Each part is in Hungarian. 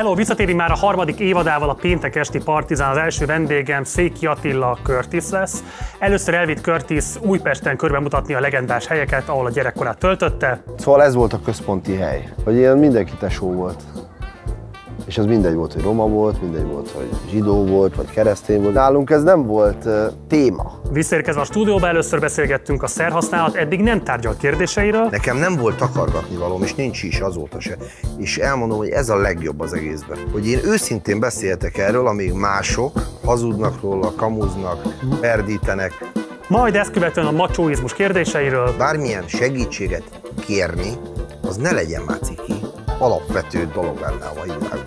Hello, visszatéri már a harmadik évadával a Péntek Esti Partizán. Az első vendégem Széki Attila Curtis lesz. Először elvitt Curtis Újpesten körbemutatni a legendás helyeket, ahol a gyerekkorát töltötte. Szóval ez volt a központi hely, hogy ilyen mindenki tesó volt. És az mindegy volt, hogy roma volt, mindegy volt, hogy zsidó volt, vagy keresztény volt. Nálunk ez nem volt téma. Visszaérkezve a stúdióba először beszélgettünk a szerhasználat eddig nem tárgyalt kérdéseiről. Nekem nem volt takargatnivalóm, és nincs is azóta se. És elmondom, hogy ez a legjobb az egészben. Hogy én őszintén beszéltek erről, amíg mások hazudnak róla, kamuznak, perdítenek. Majd ezt követően a macsóizmus kérdéseiről. Bármilyen segítséget kérni, az ne legyen már ciki. Alapvető dolog lenne a világ.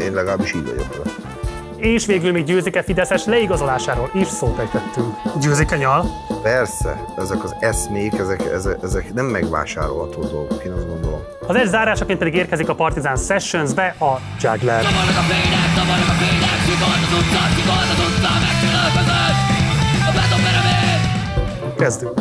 Én legalábbis így vagyok vele. És végül még Győzike fideszes leigazolásáról is szót ejtettünk. Győzike nyal? Persze, ezek az eszmék, ezek nem megvásárolható dolgok, én azt gondolom. Az egy zárásaként pedig érkezik a Partizán Sessionsbe a Juggler. Kezdünk!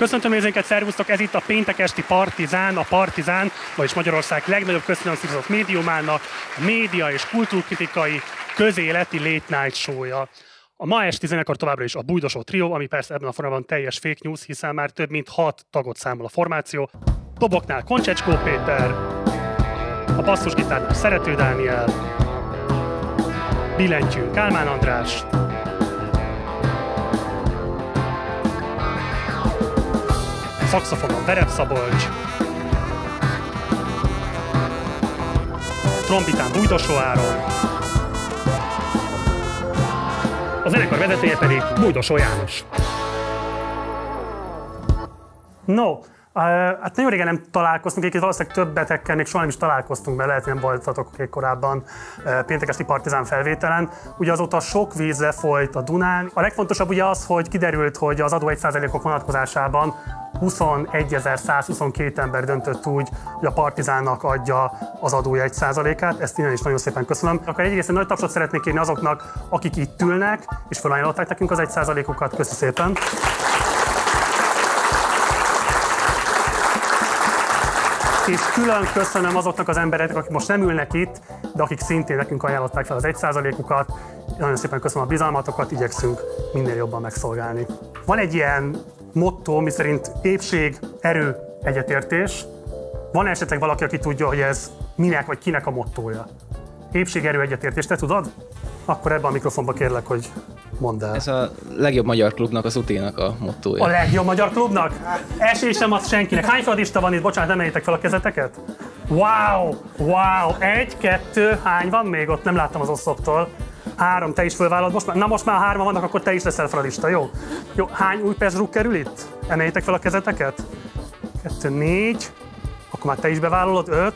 Köszöntöm nézőinket, szervusztok! Ez itt a Péntek Esti Partizán, a Partizán, vagyis Magyarország legnagyobb közfinanszírozott médiumának média és kultúrkritikai közéleti late night show-ja. A ma esti zenekar továbbra is a Bújdosó trió, ami persze ebben a formában teljes fake news, hiszen már több mint 6 tagot számol a formáció. Doboknál Koncsecskó Péter, a basszusgitárnál Szerető Dániel, billentyűn Kálmán András, szaxofonon Perep Szabolcs, trombitán Bújdosó Áron, a zenekar vezetője pedig Bújdosó János. No, hát nagyon régen nem találkoztunk, egyébként valószínűleg többetekkel még soha nem is találkoztunk, mert lehet, hogy nem voltatok korábban Péntek Esti Partizán felvételen. Ugye azóta sok víz lefolyt a Dunán. A legfontosabb ugye az, hogy kiderült, hogy az adó 1%-ok vonatkozásában 21.122 ember döntött úgy, hogy a Partizánnak adja az adója 1%-át. Ezt innen is nagyon szépen köszönöm. Akkor egyrészt egy nagy tapsot szeretnék kérni azoknak, akik itt ülnek, és felajánlották nekünk az 1%-okat. Köszi szépen! És külön köszönöm azoknak az embereknek, akik most nem ülnek itt, de akik szintén nekünk ajánlották fel az 1%-ukat. Nagyon szépen köszönöm a bizalmatokat, igyekszünk minél jobban megszolgálni. Van egy ilyen motto, miszerint épség, erő, egyetértés. Van esetleg valaki, aki tudja, hogy ez minek vagy kinek a mottója? Épség, erő, egyetértés, te tudod? Akkor ebben a mikrofonba kérlek, hogy mondd el. Ez a legjobb magyar klubnak, az UT-nak a mottója. A legjobb magyar klubnak? Esély sem az senkinek. Hány feladista van itt? Bocsánat, nem emeljétek fel a kezeteket? Wow! Wow! 1, 2, hány van még ott? Nem láttam az oszloptól. 3, te is fölvállalod most már? Na most már 3-an vannak, akkor te is leszel feladista, jó? Jó, hány Újpest rúg kerül itt? Emeljétek fel a kezeteket? 2, 4, akkor már te is bevállalod, 5.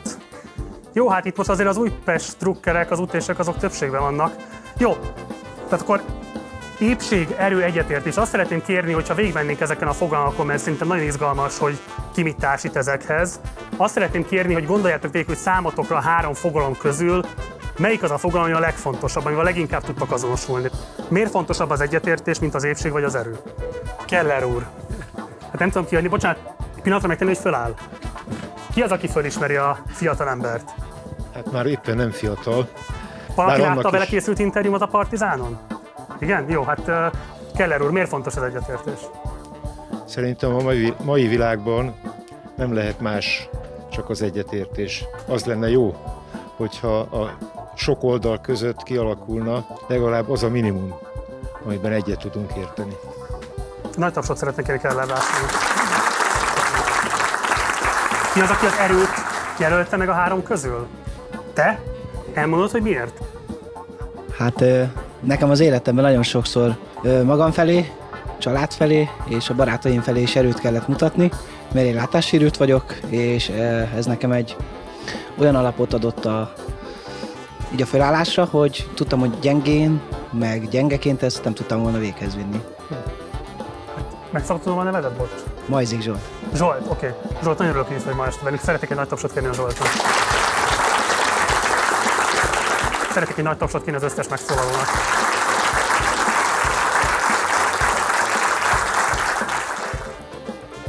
Jó, hát itt most azért az Újpest drukkerek, az utések azok többségben vannak. Jó, tehát akkor épség, erő, egyetértés. Azt szeretném kérni, hogyha végigmennénk ezeken a fogalmakon, mert szerintem nagyon izgalmas, hogy ki mit társít ezekhez. Azt szeretném kérni, hogy gondoljátok végig, hogy számotokra a 3 fogalom közül Melyik az a fogalom, ami a legfontosabb, amivel leginkább tudtak azonosulni? Miért fontosabb az egyetértés, mint az épség vagy az erő? Keller úr. Hát nem tudom kiadni, bocsánat, pillanatra megtenni, hogy föláll. Ki az, aki fölismeri a fiatal embert? Hát már éppen nem fiatal. Valaki látta a vele készült interjúmat a Partizánon? Igen? Jó, hát Keller úr, miért fontos az egyetértés? Szerintem a mai világban nem lehet más, csak az egyetértés. Az lenne jó, hogyha a sok oldal között kialakulna legalább az a minimum, amiben egyet tudunk érteni. Nagy tapsot szeretnék kérni Keller Lászlónak. Ki az, aki az erőt jelölte meg a három közül? Te? Elmondod, hogy miért? Hát nekem az életemben nagyon sokszor magam felé, család felé és a barátaim felé is erőt kellett mutatni, mert én látássérült vagyok, és ez nekem egy olyan alapot adott így a felállásra, hogy tudtam, hogy gyengén, meg gyengeként ezt nem tudtam volna véghez vinni. Megszabadulom a nevedet, bocs? Majzik Zsolt. Zsolt, oké. Okay. Zsolt, nagyon örülök, hogy ma este velünk. Szeretek egy nagy tapsot kérni a Zsoltnak. Szeretek egy nagy tapsot kérni az összes megszólalónak.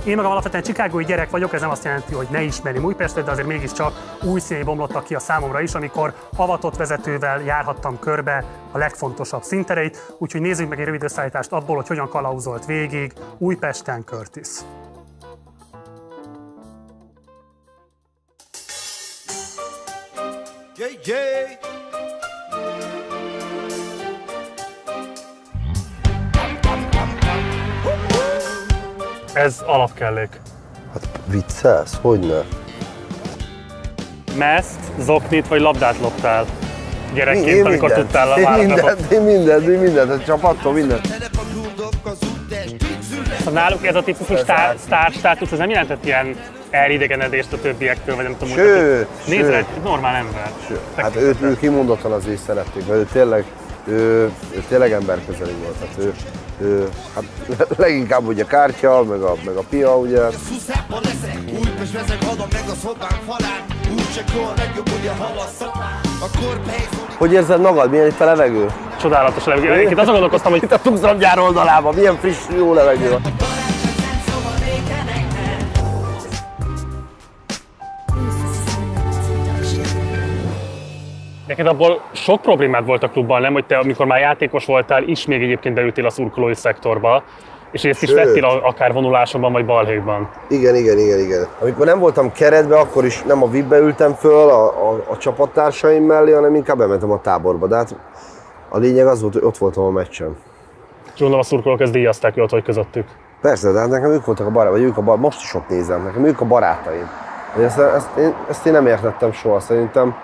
Én magam alapvetően chicagói gyerek vagyok, ez nem azt jelenti, hogy ne ismerjem Újpestet, de azért mégiscsak új színei bomlottak ki a számomra is, amikor avatott vezetővel járhattam körbe a legfontosabb színtereit, úgyhogy nézzük meg egy rövid összeállítást abból, hogy hogyan kalauzolt végig Újpesten Curtis. Yeah, yeah. Ez alapkellék. Hát viccelsz? Hogyne? Meszt, zoknit vagy labdát loptál gyerekként, amikor tudtál a választatot? Mindent, a csapattól mindent. Szóval náluk ez a típusú sztárstátusz, ez nem jelentett ilyen elidegenedést a többiektől, vagy nem tudom, hogy... Sőt! Egy normál ember. Sőt. Hát őt kimondottan azért szerették, mert ő tényleg emberközeli volt. Hát hát leginkább ugye kártya, meg a pia, ugye. Hogy érzed magad? Milyen itt a levegő? Csodálatos levegő. Egyébként azon gondolkoztam, hogy itt a Tugzamgyár oldalában milyen friss, jó levegő van. Neked abból sok problémád volt a klubban, nem? Hogy te, amikor már játékos voltál, is még egyébként beültél a szurkolói szektorba, és ezt is vettél akár vonulásomban vagy balhékban. Igen. Amikor nem voltam keretbe, akkor is nem a VIP-be ültem föl a csapattársaim mellé, hanem inkább bementem a táborba. De hát a lényeg az volt, hogy ott voltam a meccsen. Gondolom a szurkolók ezt díjazták, hogy közöttük. Persze, de hát nekem ők voltak a barátaim, vagy most is ott nézem, nekem ők a barátaim. Ezt én nem értettem soha, szerintem.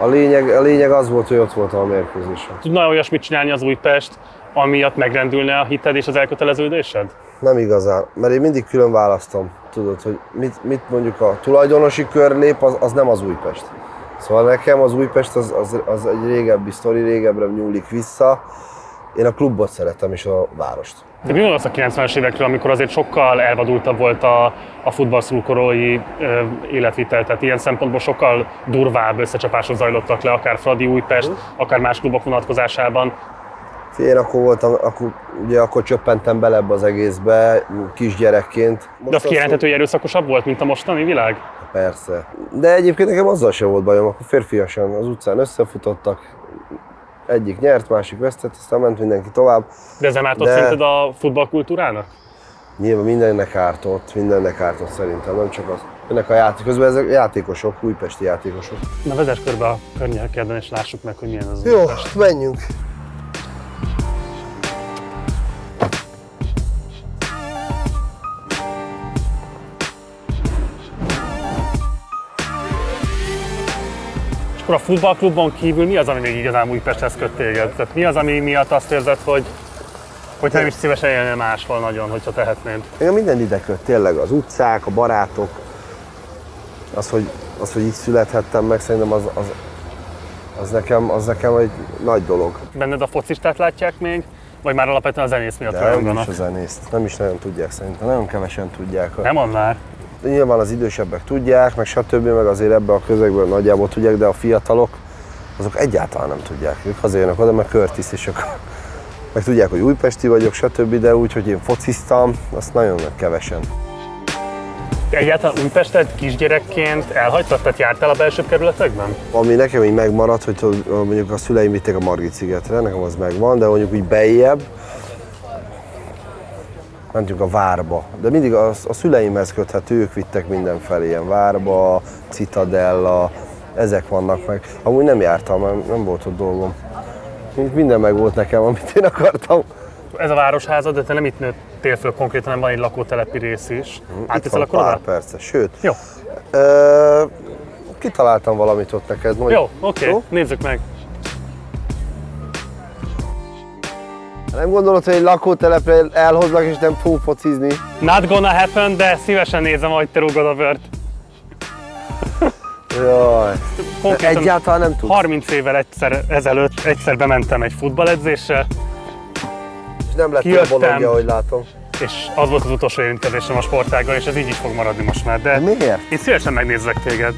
A lényeg az volt, hogy ott voltam a mérkőzésen. Tudnál olyasmit csinálni az Újpest, amiatt megrendülne a hited és az elköteleződésed? Nem igazán, mert én mindig külön választom, tudod, hogy mit mondjuk a tulajdonosi körlép, az nem az Újpest. Szóval nekem az Újpest az egy régebbi sztori, régebbre nyúlik vissza. Én a klubot szeretem és a várost. De mi gondolsz a 90-es évekről, amikor azért sokkal elvadultabb volt a futballszurkolói életvitel, tehát ilyen szempontból sokkal durvább összecsapások zajlottak le, akár Fradi Újpest, akár más klubok vonatkozásában? Én akkor csöppentem bele ebbe az egészbe, kisgyerekként. Most de az kijelenthető, hogy erőszakosabb volt, mint a mostani világ? Persze. De egyébként nekem azzal sem volt bajom, akkor férfiasan az utcán összefutottak. Egyik nyert, másik vesztett, aztán ment mindenki tovább. De ez nem ártott szerinted a futballkultúrának? Nyilván mindennek ártott szerintem, nem csak az. Ennek a közben ezek játékosok, újpesti játékosok. Na vezess körbe a környékedben és lássuk meg, hogy milyen az Újpest. Jó, menjünk! Akkor a futballklubon kívül mi az, ami még igazán Újpesthez köt téged? Tehát mi az, ami miatt azt érzed, hogy nem is szívesen élnél máshol nagyon, hogyha tehetnéd? Engem minden ide köt, tényleg az utcák, a barátok, az, hogy így születhettem meg, szerintem az nekem egy nagy dolog. Benned a focistát látják még? Vagy már alapvetően a zenész miatt rajonganak? Nem is a zenészt, nem is nagyon tudják szerintem, nagyon kevesen tudják. Nem mond már. Nyilván az idősebbek tudják, meg stb., meg azért ebben a közegben nagyjából tudják, de a fiatalok azok egyáltalán nem tudják. Ők azért jönnek oda, mert Curtis is ők. Meg tudják, hogy újpesti vagyok, stb., de úgy, hogy én fociztam, azt nagyon kevesen. Egyáltalán Újpestet kisgyerekként elhagytad, tehát jártál a belső kerületekben? Ami nekem így megmaradt, hogy mondjuk a szüleim vitték a Margit-szigetre, nekem az megvan, de mondjuk úgy beljebb, mentünk a várba. De mindig a szüleimhez köthető, ők vittek mindenfelé, ilyen várba, Citadella, ezek vannak meg. Amúgy nem jártam, nem volt ott dolgom. Minden meg volt nekem, amit én akartam. Ez a városházad, de te nem itt nőttél föl konkrétan, hanem van egy lakótelepi rész is. Átteszel a korodát? Pár perce, sőt. Jó. Kitaláltam valamit ott neked. Majd... Jó, oké, okay. Nézzük meg. Nem gondolod, hogy egy lakótelepre elhozlak és nem fogok focizni? Not gonna happen, de szívesen nézem, ahogy te rúgod a bört. Jaj. Egyáltalán nem tudsz. 30 évvel ezelőtt egyszer bementem egy futballedzésre. És nem lett a bolondja, ahogy látom. És az volt az utolsó érintkezésem a sportággal, és ez így is fog maradni most már. De miért? Én szívesen megnézzek téged.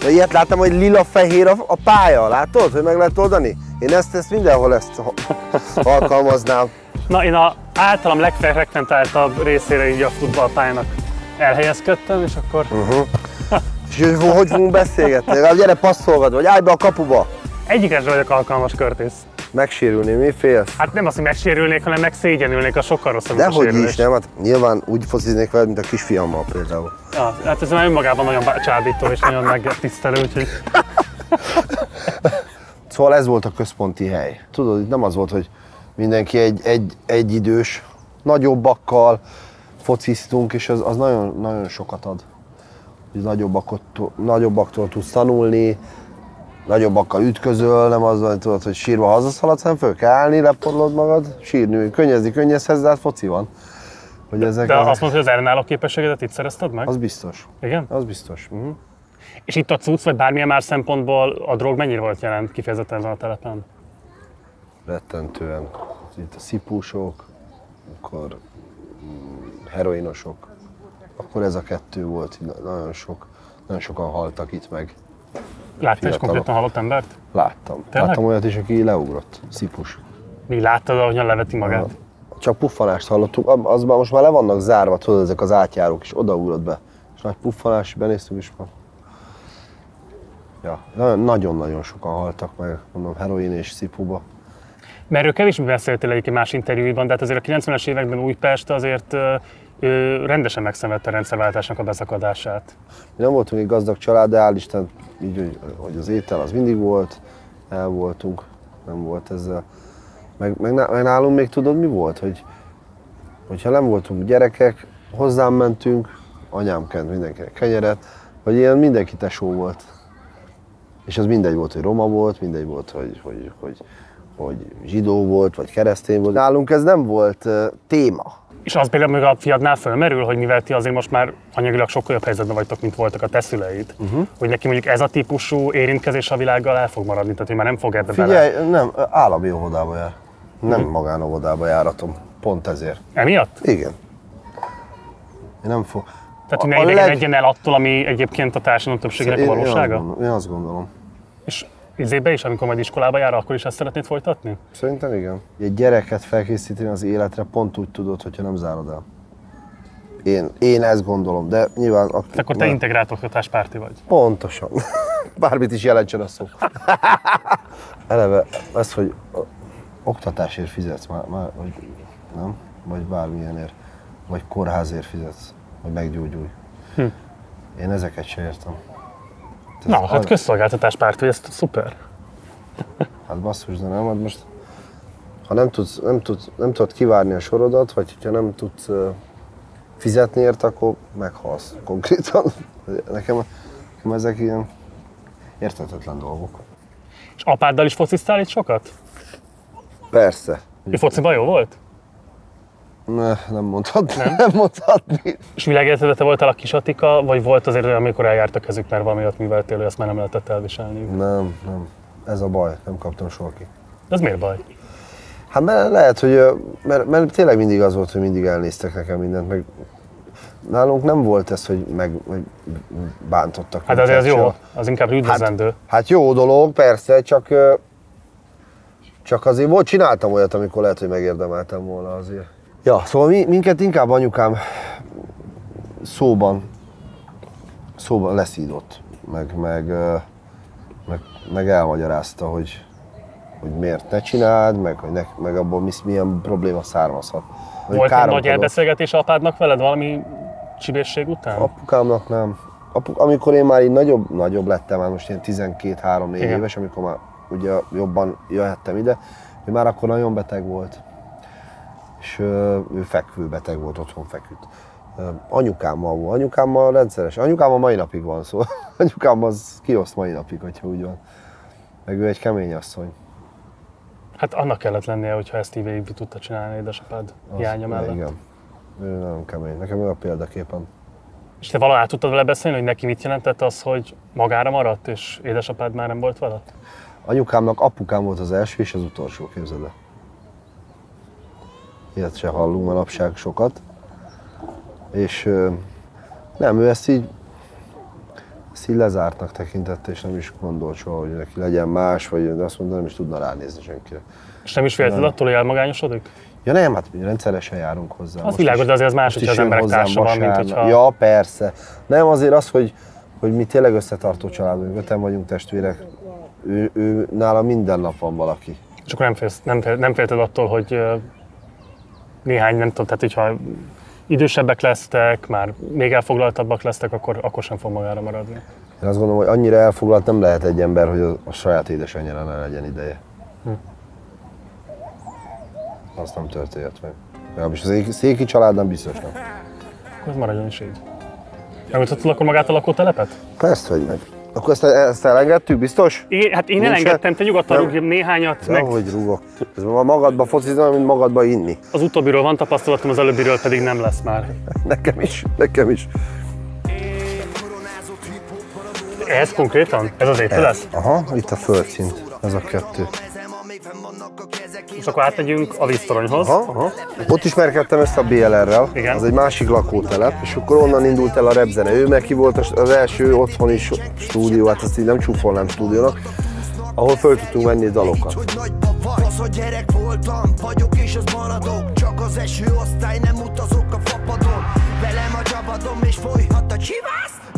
De ilyet láttam, hogy lila-fehér a pálya, látod, hogy meg lehet oldani? Én ezt mindenhol ezt alkalmaznám. Na, én az általam legfrekventáltabb részére így a futballpályának elhelyezkedtem, és akkor... És hogy fogunk beszélgetni? Gyere, passzolgad, vagy állj be a kapuba! Egyikesre vagyok alkalmas, Curtis. Megsérülni, mi félsz? Hát nem azt, hogy megsérülnék, hanem megszégyenülnék, a sokkal rosszabb a sérülés. Dehogy is, nem? Hát nyilván úgy fociznék veled, mint a kisfiammal például. Ja, hát ez már önmagában nagyon csábító és nagyon megtisztelő, úgyhogy... Szóval ez volt a központi hely. Tudod, itt nem az volt, hogy mindenki egyidős, nagyobbakkal fociztunk, és az nagyon, nagyon sokat ad. Nagyobbaktól tudsz tanulni, nagyobbakkal ütközöl, nem az van, tudod, hogy sírva hazaszaladsz, hanem föl kell állni, leporlod magad, sírni, könnyezhetsz, de hát foci van. Hogy ezek de azt mondod, hogy az ellenálló képességedet itt szerezted meg? Az biztos. Igen? Az biztos. És itt a cucc, vagy bármilyen más szempontból a drog mennyire volt jelent kifejezetten ezen a telepen? Rettentően. Itt a szipúsok, akkor heroinosok. Akkor ez a kettő volt, nagyon sokan haltak itt meg. Láttál is konkrétan halott embert? Láttam. Tényleg? Láttam olyat is, aki leugrott. Szipus. Még láttad, ahogyan leveti magát? Csak puffanást hallottuk. Azban most már le vannak zárva, tudod, ezek az átjárók, és odaugrott be. És nagy puffanás, benéztünk is már. Ja, nagyon-nagyon sokan haltak meg, mondom, heroin és szipuba. Mert erről kevésbé beszéltél egyébként más interjúiban, de hát azért a 90-es években Újpest azért rendesen megszenvedte a rendszerváltásnak a beszakadását. Mi nem voltunk egy gazdag család, de hál' Isten, így, hogy az étel az mindig volt, el voltunk, nem volt ezzel. Meg nálunk még tudod mi volt, hogy ha nem voltunk gyerekek, hozzám mentünk, anyám kent mindenkinek kenyeret, hogy ilyen mindenki tesó volt. És az mindegy volt, hogy roma volt, mindegy volt, hogy zsidó volt, vagy keresztény volt. Nálunk ez nem volt téma. És az például még a fiadnál fölmerül, hogy mivel ti azért most már anyagilag sokkal jobb helyzetben vagytok, mint voltak a te szüleid, hogy neki mondjuk ez a típusú érintkezés a világgal el fog maradni, tehát hogy már nem fog ebbe bele. Figyelj, nem, állami óvodába jár. Nem magánóvodába járatom. Pont ezért. Emiatt? Igen. Én nem fog... Tehát, hogy ne idegenedjen el attól, ami egyébként a társadalom többségének a valósága? Én azt gondolom. És izébe is, amikor majd iskolába jár, akkor is ezt szeretnéd folytatni? Szerintem igen. Egy gyereket felkészíteni az életre pont úgy tudod, hogyha nem zárod el. Én ezt gondolom, de nyilván... Akkor te integrált oktatáspárti vagy. Pontosan. Bármit is jelentsen a szó. Eleve az, hogy oktatásért fizetsz már vagy nem? Vagy bármilyenért, vagy kórházért fizetsz, hogy meggyógyulj. Én ezeket sem értem. Na, hát közszolgáltatáspárt, hogy ez szuper. Hát basszus, de nem, hát most... Ha nem tudod kivárni a sorodat, vagy ha nem tudsz fizetni ért, akkor meghalsz konkrétan. Nekem ezek ilyen érthetetlen dolgok. És apáddal is fociztál itt sokat? Persze. Ő fociban jó volt? Ne, nem mondhatni. És világéletedben te voltál a kis Atika, vagy volt azért, amikor eljárt a kezük, mert valami olyat műveltél, hogy azt már nem lehetett elviselni? Nem. Ez a baj, nem kaptam soha ki. De ez miért baj? Hát mert lehet, hogy... Mert tényleg mindig az volt, hogy mindig elnéztek nekem mindent, meg Nálunk nem volt ez, hogy megbántottak. Hát azért az jó, az inkább üdvözlendő. Hát jó dolog, persze, csak azért volt, csináltam olyat, amikor lehet, hogy megérdemeltem volna azért. Ja, szóval minket inkább anyukám szóban leszídott, meg elmagyarázta, hogy miért ne csináld, meg abból milyen probléma származhat. Volt egy nagy elbeszélgetés apádnak veled valami csibészség után? Apukámnak nem. Amikor én már így nagyobb lettem, már most ilyen 12-3-4 éves, amikor már ugye jobban jöhettem ide, ő már akkor nagyon beteg volt. És ő fekvőbeteg volt, otthon feküdt. Anyukámmal rendszeres. Anyukám a mai napig van, szóval anyukám az kioszt mai napig, hogyha úgy van. Meg ő egy kemény asszony. Hát annak kellett lennie, hogyha ezt így végig tudta csinálni édesapád hiánya mellett. Igen. Ő nagyon kemény. Nekem ő a példaképen. És te valahogy át tudtad vele beszélni, hogy neki mit jelentett az, hogy magára maradt, és édesapád már nem volt veled? Anyukámnak apukám volt az első és az utolsó, képzeld el. Ilyet se hallunk manapság sokat. És nem, ő ezt így lezártnak tekintett, és nem is gondolt soha, hogy neki legyen más, vagy azt mondta, nem is tudna ránézni senkire. És nem is félted attól, hogy elmagányosodik? Ja nem, hát rendszeresen járunk hozzá. Az világos, de azért az más, hogy az emberek társa van, mint hogyha... Ja, persze. Nem, azért az, hogy mi tényleg összetartó családunk, öten vagyunk testvérek, ő nála minden nap van valaki. És akkor nem félted attól, hogy néhány, nem tudom, tehát hogyha idősebbek lesztek, már még elfoglaltabbak lesztek, akkor sem fog magára maradni. Én azt gondolom, hogy annyira elfoglalt nem lehet egy ember, hogy a saját édesanyjára ne legyen ideje. Azt nem történt meg. Legalábbis a Széki család nem biztos nem. Akkor ez maradjon is így. Megmutatod akkor magát a lakótelepet? Persze, hogy meg. Akkor ezt elengedtük, biztos? Hát én elengedtem, te nyugodtan rúgj néhányat. Nem, hogy rúgok. Ez magadba focizom, mint magadba inni. Az utóbbiről van tapasztalatom, az előbbiről pedig nem lesz már. Nekem is. Ez konkrétan? Ez az épület? Ez. Aha, itt a földszint. Ez a kettő. És akkor átmegyünk a víztoronyhoz. Aha. Ott ismerkedtem ezt a BLR-rel, az egy másik lakótelep, és akkor onnan indult el a repzene. Ő meg ki volt az első otthoni stúdió, hát azt így nem csúfolnám stúdiónak, ahol föl tudtunk venni dalokat.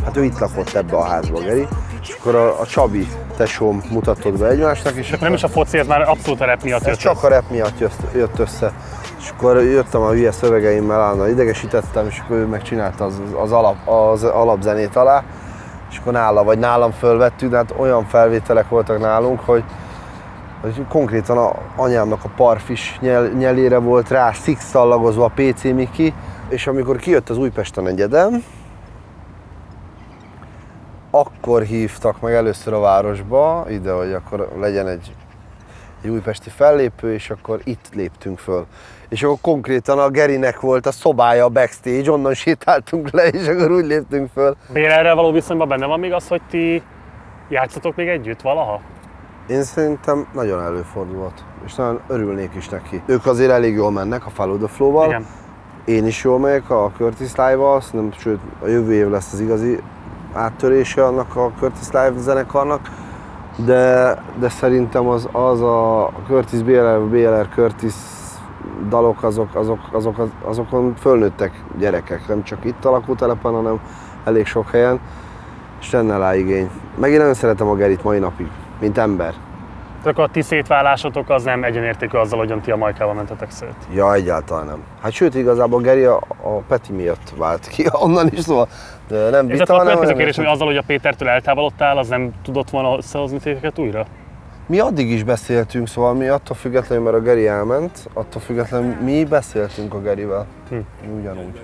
Hát ő itt lakott ebbe a házba, Geri, és akkor a Csabi tesóm mutatott be egymásnak. És nem is a fociért, már abszolút a rap miatt jött. Csak a rap miatt jött össze. És akkor jöttem a hülye szövegeimmel, állandóan idegesítettem, és akkor ő megcsinálta az alapzenét alá. És akkor nála vagy nálam fölvettük, de hát olyan felvételek voltak nálunk, hogy konkrétan a anyámnak a parfis nyelére volt rá szikszallagozva a PC Miki, és amikor kijött az Újpesten egyedem, akkor hívtak meg először a városba, ide, hogy akkor legyen egy újpesti fellépő, és akkor itt léptünk föl. És akkor konkrétan a Gerinek volt a szobája a backstage, onnan sétáltunk le, és akkor úgy léptünk föl. BLR-rel való viszonyban benne van még az, hogy ti játszatok még együtt valaha? Én szerintem nagyon előfordulhat, és nagyon örülnék is neki. Ők azért elég jól mennek a Follow the Flow-val. Én is jól megyek a Curtis Live-val, sőt a jövő év lesz az igazi áttörése annak a Curtis Live zenekarnak, de szerintem az a Curtis BLR Curtis dalok azokon fölnőttek gyerekek, nem csak itt a lakótelepen, hanem elég sok helyen, és lenne rá igény. Meg én nagyon szeretem a Gerit mai napig, mint ember. Tehát akkor a ti szétválásotok az nem egyenértékű azzal, hogyan ti a Majkával mentetek szét? Ja, egyáltalán nem. Hát sőt, igazából Geri a Peti miatt vált ki, onnan is, szóval de nem bita, hanem... Ez a következő kérdés, hogy azzal, hogy a Pétertől eltávolodtál, az nem tudott volna összehozni tégeket újra? Mi addig is beszéltünk, szóval mi attól függetlenül, mert a Geri elment, attól függetlenül mi beszéltünk a Gerivel. Ugyanúgy.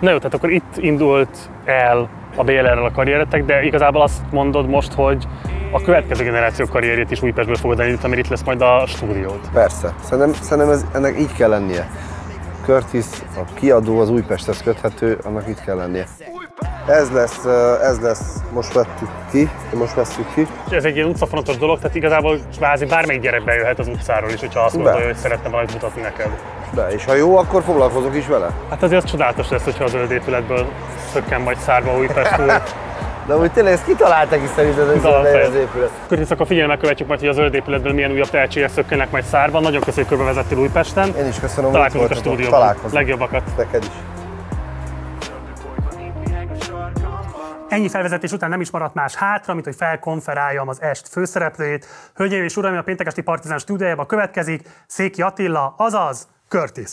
Na jó, tehát akkor itt indult el a BLR-rel a karrieretek, de igazából azt mondod most, hogy a következő generáció karrierjét is Újpestből fogod elindítani, mert itt lesz majd a stúdiód. Persze. Szerintem ennek így kell lennie. Curtis, a kiadó, az Újpesthez köthető, annak itt kell lennie. Ez lesz, most vettük ki. Ez egy ilyen utcafrontos dolog, tehát igazából kvázi bármelyik gyerek bejöhet az utcáról is, hogyha azt gondolja, hogy szeretne valamit mutatni neked. De és ha jó, akkor foglalkozok is vele. Hát azért az csodálatos lesz, hogyha a zöld épületből szökken majd szárba Újpestről. De úgy tényleg ezt kitalálták is szerintem, hogy az épület. Curtis, akkor figyelemmel követjük majd, hogy a zöld épületből milyen újabb tehetségek szökkennek majd szárban. Nagyon köszönjük, hogy körbevezettél Újpesten. Én is köszönöm, hogy találkozunk a stúdióban. Találkozunk. Legjobbakat. Neked is. Ennyi felvezetés után nem is maradt más hátra, mint hogy felkonferáljam az est főszereplőjét. Hölgyeim és uraim, a Péntek Esti Partizán stúdiójába következik Széki Attila, azaz Curtis.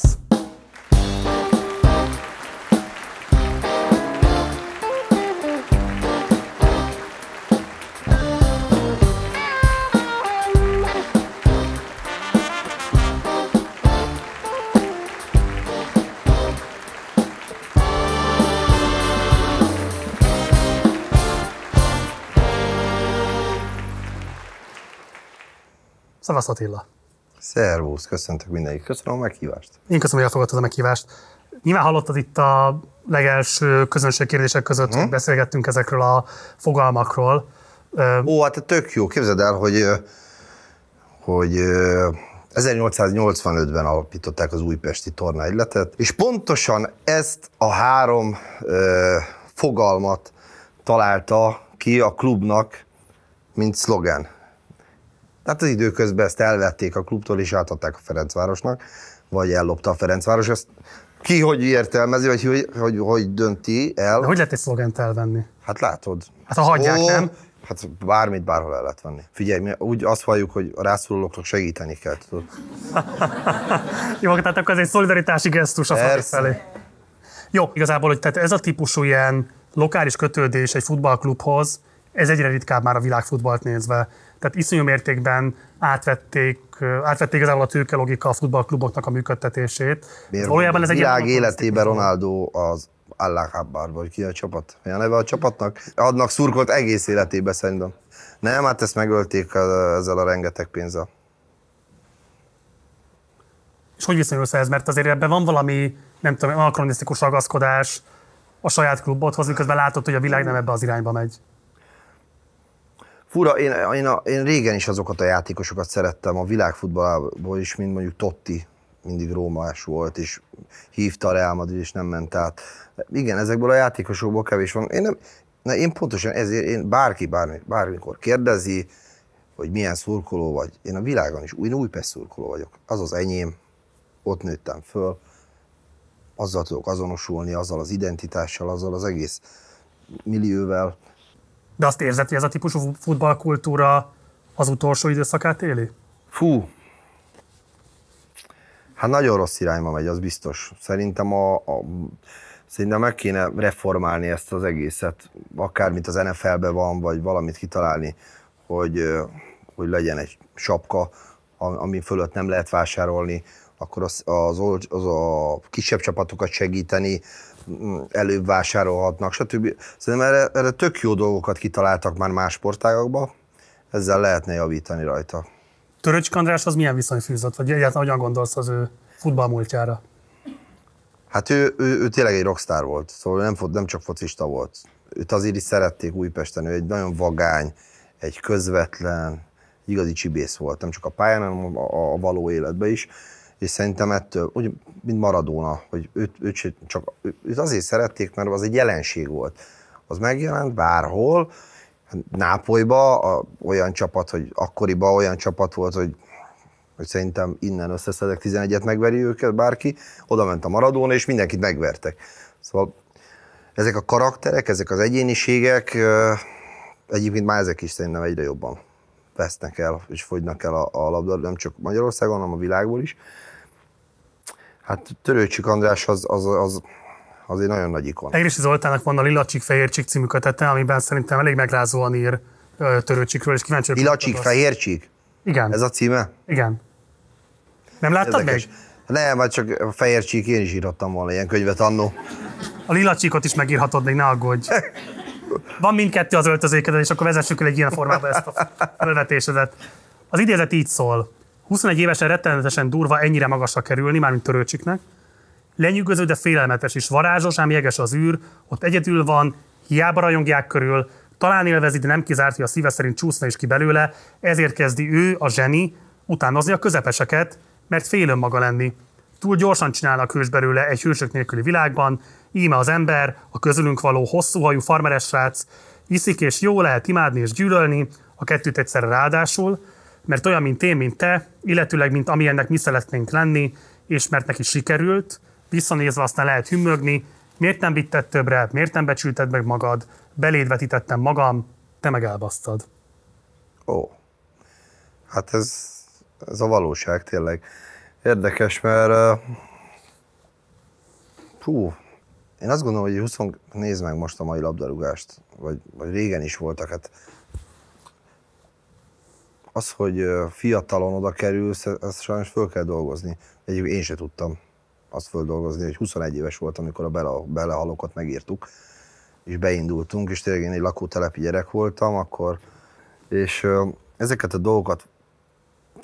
Szevasz Attila! Szervusz, köszöntök mindenkit. Köszönöm a meghívást. Én köszönöm, hogy elfogadtad a meghívást. Nyilván hallottad itt a legelső közönségkérdések között, hogy beszélgettünk ezekről a fogalmakról. Ó, hát tök jó. Képzeld el, hogy 1885-ben alapították az újpesti tornaegyletet, és pontosan ezt a három fogalmat találta ki a klubnak, mint szlogen. Tehát az időközben ezt elvették a klubtól és átadták a Ferencvárosnak, vagy ellopta a Ferencváros. Ezt ki hogy értelmezi, vagy hogy dönti el. De hogy lehet egy szlogent elvenni? Hát látod. Hát ha hagyják, nem? Hát bármit, bárhol el lehet venni. Figyelj, mi úgy azt valljuk, hogy a rászorulóknak segíteni kell, tudod. Jó, tehát akkor ez egy szolidaritási gesztus a felé. Jó, igazából, hogy tehát ez a típusú ilyen lokális kötődés egy futballklubhoz, ez egyre ritkább már a világfutballt nézve. Tehát iszonyú mértékben átvették igazából a tőkelogika a futballkluboknak a működtetését. Valójában ez egy világ életében Ronaldo az Allah Akbar, vagy ki a csapat? Mi a neve a csapatnak? Adnak szurkolt egész életében szerintem. Nem, hát ezt megölték ezzel a rengeteg pénzzel. És hogy viszonyulsz ez? Mert azért ebben van valami, nem tudom, anakronisztikus ragaszkodás a saját klubodhoz, miközben látod, hogy a világ nem ebbe az irányba megy. Fura, én régen is azokat a játékosokat szerettem a világfutballból is, mint mondjuk Totti, mindig rómás volt, és hívta a Real Madrid, és nem ment át. Igen, ezekből a játékosokból kevés van. Én pontosan ezért, bármikor kérdezi, hogy milyen szurkoló vagy. Én a világon is Újpest szurkoló vagyok. Az az enyém, ott nőttem föl, azzal tudok azonosulni, azzal az identitással, azzal az egész millióvel. De azt érzed, hogy ez a típusú futballkultúra az utolsó időszakát éli? Fú! Hát nagyon rossz irányba megy, az biztos. Szerintem, szerintem meg kéne reformálni ezt az egészet. Akármit az NFL-ben van, vagy valamit kitalálni, hogy legyen egy sapka, ami fölött nem lehet vásárolni, akkor a kisebb csapatokat segíteni, előbb vásárolhatnak, stb. Szerintem erre tök jó dolgokat kitaláltak már más sportágakban, ezzel lehetne javítani rajta. Töröcsik András az milyen viszony fűzött, vagy egyáltalán hogyan gondolsz az ő futballmúltjára? Hát ő tényleg egy rockstar volt, szóval nem csak focista volt. Őt azért is szerették Újpesten, ő egy nagyon vagány, egy közvetlen, egy igazi csibész volt, nem csak a pályán, hanem a való életben is. És szerintem ettől, úgy, mint Maradona, hogy őt azért szerették, mert az egy jelenség volt. Az megjelent bárhol, Nápolyba olyan csapat, hogy akkoriban olyan csapat volt, hogy szerintem innen összeszedek 11-et, megveri őket bárki, oda ment a Maradona, és mindenkit megvertek. Szóval ezek a karakterek, ezek az egyéniségek, egyébként már ezek is szerintem egyre jobban vesznek el, és fogynak el a labda, nem csak Magyarországon, hanem a világból is. Hát Törőcsik András az egy nagyon nagy ikon. Egressy Zoltánnak van a Lila-Csík-Fehér-Csík című kötete, amiben szerintem elég megrázóan ír Törőcsikről, és kíváncsi vagyok. Lila-Csík-Fehér-Csík? Igen. Ez a címe? Igen. Nem láttad meg? Nem, vagy csak a Fehér-Csík, én is írhattam volna ilyen könyvet annó. A Lila-Csíkot is megírhatod még, ne aggódj. Van mindkettő az öltözékedet, és akkor vezessük el egy ilyen formában ezt a felvetésedet. Az idézet így szól. 21 évesen rettenetesen durva ennyire magasra kerülni, mármint Törőcsiknek. lenyűgöző, de félelmetes is, varázsos, ám jeges az űr, ott egyedül van, hiába rajongják körül, talán élvezi, de nem kizárt, hogy a szíve szerint csúszna is ki belőle, ezért kezdi ő, a zseni, utánozni a közepeseket, mert fél önmaga lenni. Túl gyorsan csinálnak hős belőle egy hősök nélküli világban, íme az ember, a közülünk való hosszúhajú farmeres srác, iszik és jó, lehet imádni és gyűlölni, a kettőt egyszerre ráadásul, mert olyan, mint én, mint te, illetőleg, mint amilyennek mi szeretnénk lenni, és mert neki sikerült, visszanézve aztán lehet hümmögni, miért nem vitted többre, miért nem becsülted meg magad, beléd vetítettem magam, te meg elbasztad. Ó, hát ez a valóság tényleg. Érdekes, mert én azt gondolom, hogy nézd meg most a mai labdarúgást, vagy régen is voltak. Hát az, hogy fiatalon oda kerülsz, ezt sajnos föl kell dolgozni. Egyébként én se tudtam azt földolgozni, hogy 21 éves voltam, amikor a Belehalokot megírtuk, és beindultunk, és tényleg én egy lakótelepi gyerek voltam akkor, és ezeket a dolgokat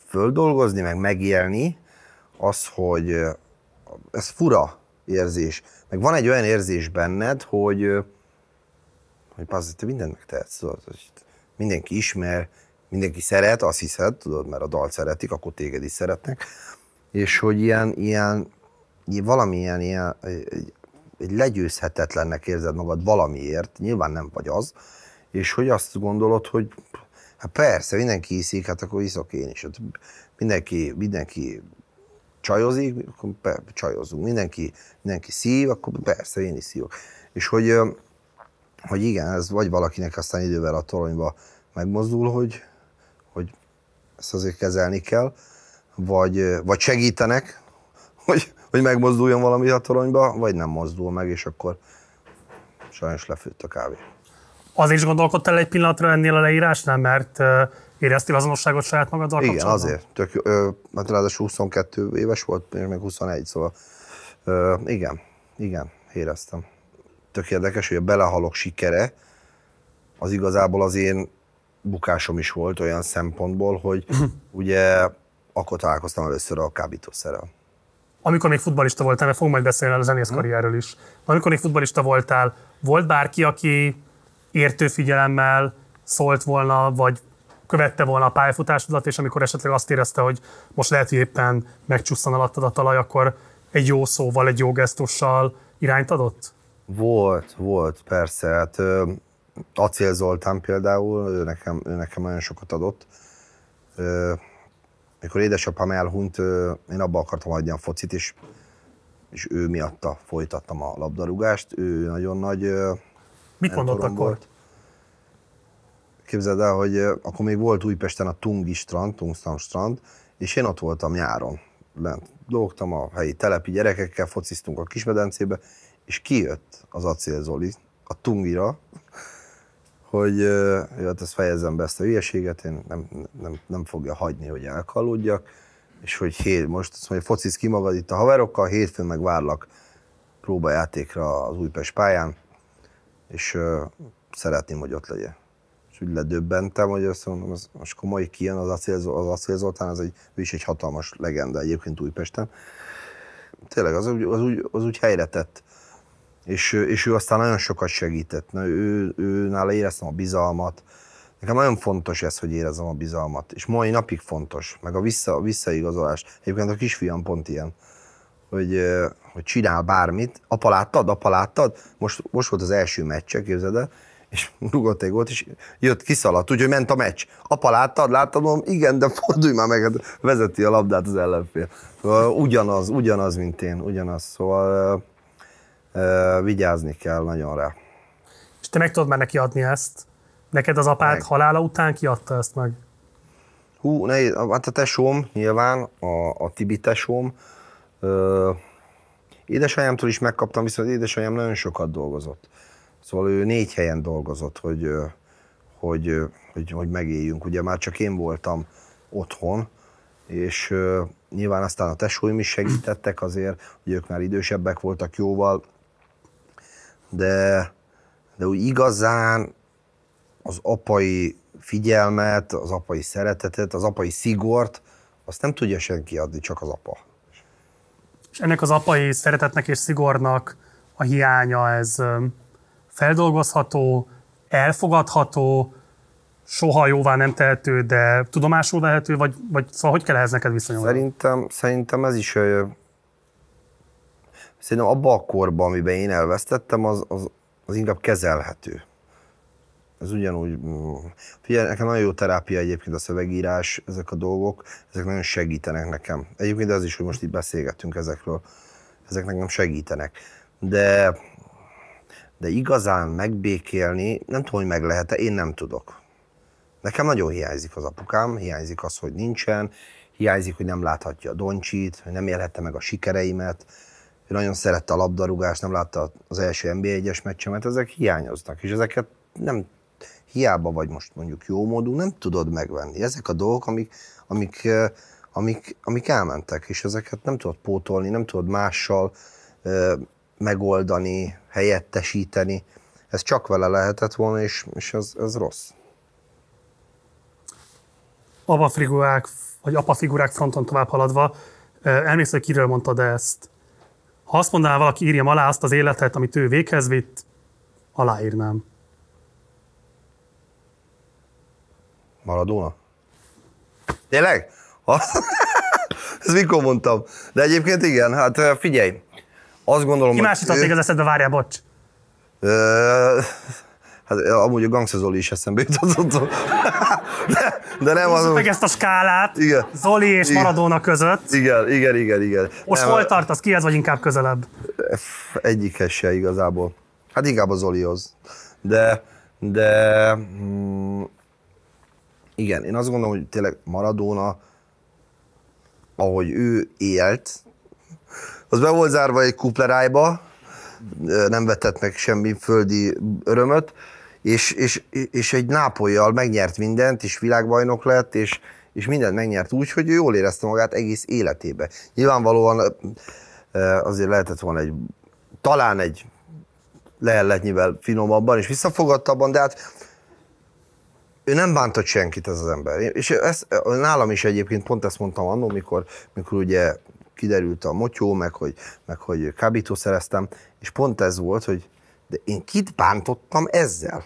földolgozni, meg megélni, az, hogy ez fura érzés, meg van egy olyan érzés benned, hogy te mindent megtehetsz, tudod, hogy mindenki ismer, mindenki szeret, azt hiszed, tudod, mert a dalt szeretik, akkor téged is szeretnek, és hogy valamilyen egy legyőzhetetlennek érzed magad valamiért, nyilván nem vagy az, és hogy azt gondolod, hogy hát persze, mindenki iszik, hát akkor iszok én is. Mindenki csajozik, akkor csajozunk. Mindenki szív, akkor persze, én is szívok. És hogy igen, ez vagy valakinek aztán idővel a toronyba megmozdul, hogy ezt azért kezelni kell, vagy segítenek, hogy megmozduljon valami a toronyba, vagy nem mozdul meg, és akkor sajnos lefőtt a kávé. Azért is gondolkodtál egy pillanatra ennél a leírásnál, mert éreztél azonosságot saját magaddal kapcsolatban? Igen, azért. Mert ráadásul 22 éves volt, még 21, szóval igen, éreztem. Tök érdekes, hogy a Belehalok sikere az igazából az én bukásom is volt olyan szempontból, hogy ugye akkor találkoztam először a kábítószerrel. Amikor még futballista voltál, mert fogunk majd beszélni a zenész karrierről is. Amikor még futballista voltál, volt bárki, aki értő figyelemmel szólt volna, vagy követte volna a pályafutásodat, és amikor esetleg azt érezte, hogy most lehet, hogy éppen megcsusszan alattad a talaj, akkor egy jó szóval, egy jó gesztussal irányt adott? Volt, persze. Hát, Acél Zoltán például, ő nekem nagyon sokat adott. Mikor édesapám elhunyt, én abba akartam adni a focit, és ő miatta folytattam a labdarúgást. Ő nagyon nagy Mit mondott akkor? Képzeld el, hogy akkor még volt Újpesten a Tungstam strand, és én ott voltam nyáron. Lent dolgtam a helyi telepi gyerekekkel, fociztunk a kismedencébe, és kijött az Acél Zoli a Tungira, hogy hát ezt fejezzem be, ezt a hülyeséget, én nem fogja hagyni, hogy elkallódjak, és hogy most azt mondja, fociz ki magad itt a haverokkal, hétfőn meg várlak próbajátékra az Újpest pályán, és szeretném, hogy ott legyen. És úgy ledöbbentem, hogy azt mondom, most komoly kijön az Acél Zoltán, ő is egy hatalmas legenda egyébként Újpesten. Tényleg, az úgy helyre tett. És ő aztán nagyon sokat segített. Na, nála éreztem a bizalmat. Nekem nagyon fontos ez, hogy érezzem a bizalmat. És mai napig fontos, meg a visszaigazolás. Egyébként a kisfiam pont ilyen, hogy csinál bármit. Apa láttad? Most volt az első meccse, képzeld el, és rugott egy gólt, és jött, kiszaladt, úgyhogy ment a meccs. Apa láttad? Mondom, igen, de fordulj már meg, vezeti a labdát az ellenfél. Szóval ugyanaz, mint én, ugyanaz. Szóval vigyázni kell nagyon rá. És te meg tudod már neki adni ezt? Neked az apád halála után kiadta ezt meg? Hát a tesóm, nyilván, a Tibi tesóm. Édesanyámtól is megkaptam, viszont édesanyám nagyon sokat dolgozott. Szóval ő 4 helyen dolgozott, hogy megéljünk. Ugye már csak én voltam otthon, és nyilván aztán a tesóim is segítettek azért, hogy ők már idősebbek voltak jóval, de úgy igazán az apai figyelmet, az apai szeretetet, az apai szigort, azt nem tudja senki adni, csak az apa. És ennek az apai szeretetnek és szigornak a hiánya, ez feldolgozható, elfogadható, soha jóvá nem tehető, de tudomásul vehető, vagy szóval hogy kell ehhez neked viszonyulni? Szerintem ez is, szerintem abban a korban, amiben én elvesztettem, az inkább kezelhető. Ez ugyanúgy, figyelj, nekem nagyon jó terápia egyébként a szövegírás, ezek a dolgok, ezek nagyon segítenek nekem. Egyébként az is, hogy most itt beszélgettünk ezekről, ezek nekem segítenek. De igazán megbékélni, nem tudom, hogy meg lehet-e, én nem tudok. Nekem nagyon hiányzik az apukám, hiányzik az, hogy nincsen, hiányzik, hogy nem láthatja a Doncsit, hogy nem élhette meg a sikereimet, ő nagyon szerette a labdarúgást, nem látta az első NB1-es meccsemet, ezek hiányoznak, és ezeket nem, hiába vagy most mondjuk jó módú, nem tudod megvenni. Ezek a dolgok, amik elmentek, és ezeket nem tudod pótolni, nem tudod mással megoldani, helyettesíteni. Ez csak vele lehetett volna, és ez rossz. Apafigurák fronton tovább haladva, emlékszel, hogy kiről mondtad ezt? Ha azt mondaná valaki, írjam alá azt az életet, amit ő véghez vitt, aláírnám. Maradona? Tényleg? Ezt mikor mondtam? De egyébként igen, hát figyelj, azt gondolom, ki más jutott még az eszedbe, várjál, bocs. Hát amúgy a Gangster Zoli is eszembe jutott. De nem az... meg ezt a skálát, igen. Zoli és igen. Maradona között. Igen. Most nem, hol tartasz? Kihez vagy inkább közelebb? Egyikhez se igazából. Hát inkább a Zolihoz. De... igen, én azt gondolom, hogy tényleg Maradona, ahogy ő élt, az be volt zárva egy kuplerájba, nem vetett meg semmi földi örömöt, és egy Nápolyjal megnyert mindent, és világbajnok lett, és mindent megnyert úgy, hogy ő jól érezte magát egész életébe. Nyilvánvalóan azért lehetett volna talán egy lehelletnyivel finomabban és visszafogadtabban, de hát ő nem bántott senkit, ez az ember. És nálam is egyébként pont ezt mondtam annól, mikor ugye kiderült a motyó, meg hogy kábítószereztem, és pont ez volt, hogy de én kit bántottam ezzel?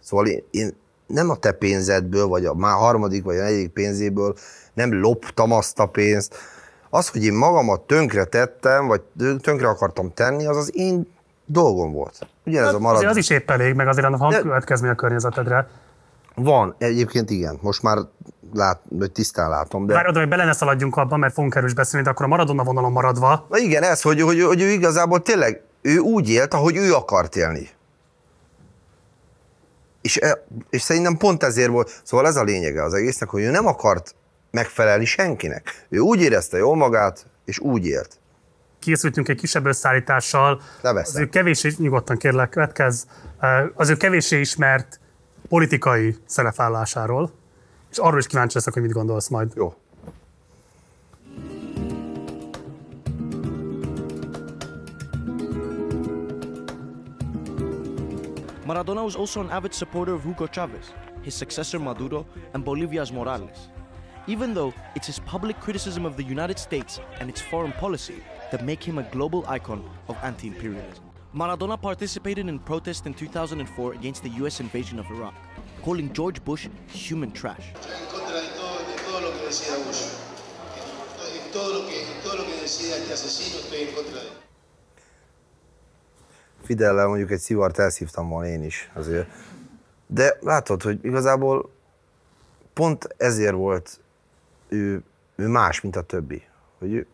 Szóval én nem a te pénzedből, vagy a harmadik, vagy a negyedik pénzéből nem loptam azt a pénzt. Az, hogy én magamat tönkre tettem, vagy tönkre akartam tenni, az az én dolgom volt. Ugyanez a maradás. Az is épp elég, meg azért annak van következmény a környezetedre. Van, egyébként igen, most már tisztán látom. De... várj, oda, hogy bele ne szaladjunk abban, mert fogunk erős beszélni, de akkor a Maradona vonalon maradva. Na igen, ez, hogy ő igazából tényleg, ő úgy élt, ahogy ő akart élni. És szerintem pont ezért volt, szóval ez a lényege az egésznek, hogy ő nem akart megfelelni senkinek. Ő úgy érezte jól magát, és úgy élt. Készültünk egy kisebb összeállítással. Az ő kevéssé, nyugodtan kérlek, következz, az ő kevéssé ismert politikai szerepvállásáról, és arról is kíváncsi leszek, hogy mit gondolsz majd. Jó. Maradona was also an avid supporter of Hugo Chavez, his successor Maduro, and Bolivia's Morales. Even though it's his public criticism of the United States and its foreign policy that make him a global icon of anti-imperialism. Maradona participated in protest in 2004 against the US invasion of Iraq, calling George Bush human trash. Fidellel mondjuk egy szivart elszívtam volna én is azért. De látod, hogy igazából pont ezért volt ő más, mint a többi. Hogy ő,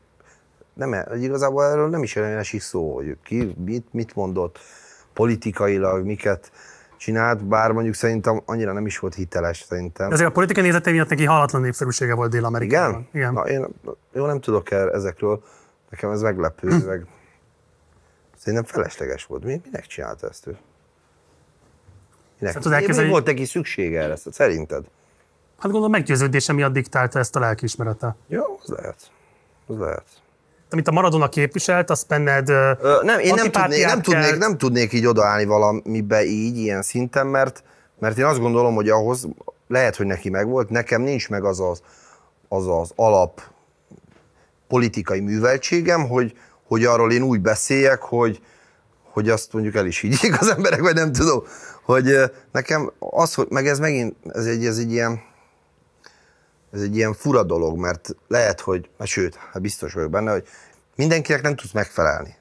nem, igazából erről nem is esik szó, hogy ki mit mondott, politikailag miket csinált, bár mondjuk szerintem annyira nem is volt hiteles szerintem. De azért a politikai nézetei miatt neki hallatlan népszerűsége volt Dél-Amerikában. Igen? Na, én jó, nem tudok ezekről, nekem ez meglepő, meg szerintem felesleges volt. Minek csinált ezt ő? Minek? Volt neki szüksége erre, szerinted? Hát gondolom meggyőződése miatt diktálta ezt a lelkiismerete. Jó, az lehet. Az lehet. Amit a Maradona képviselt, azt benned nem tudnék így odaállni valamibe így, ilyen szinten, mert én azt gondolom, hogy ahhoz lehet, hogy neki megvolt, nekem nincs meg az az alap politikai műveltségem, hogy arról én úgy beszéljek, hogy azt mondjuk el is higgyék az emberek, vagy nem tudom, hogy nekem az, hogy meg ez megint, ez egy ilyen fura dolog, mert lehet, hogy, sőt, biztos vagyok benne, hogy mindenkinek nem tudsz megfelelni.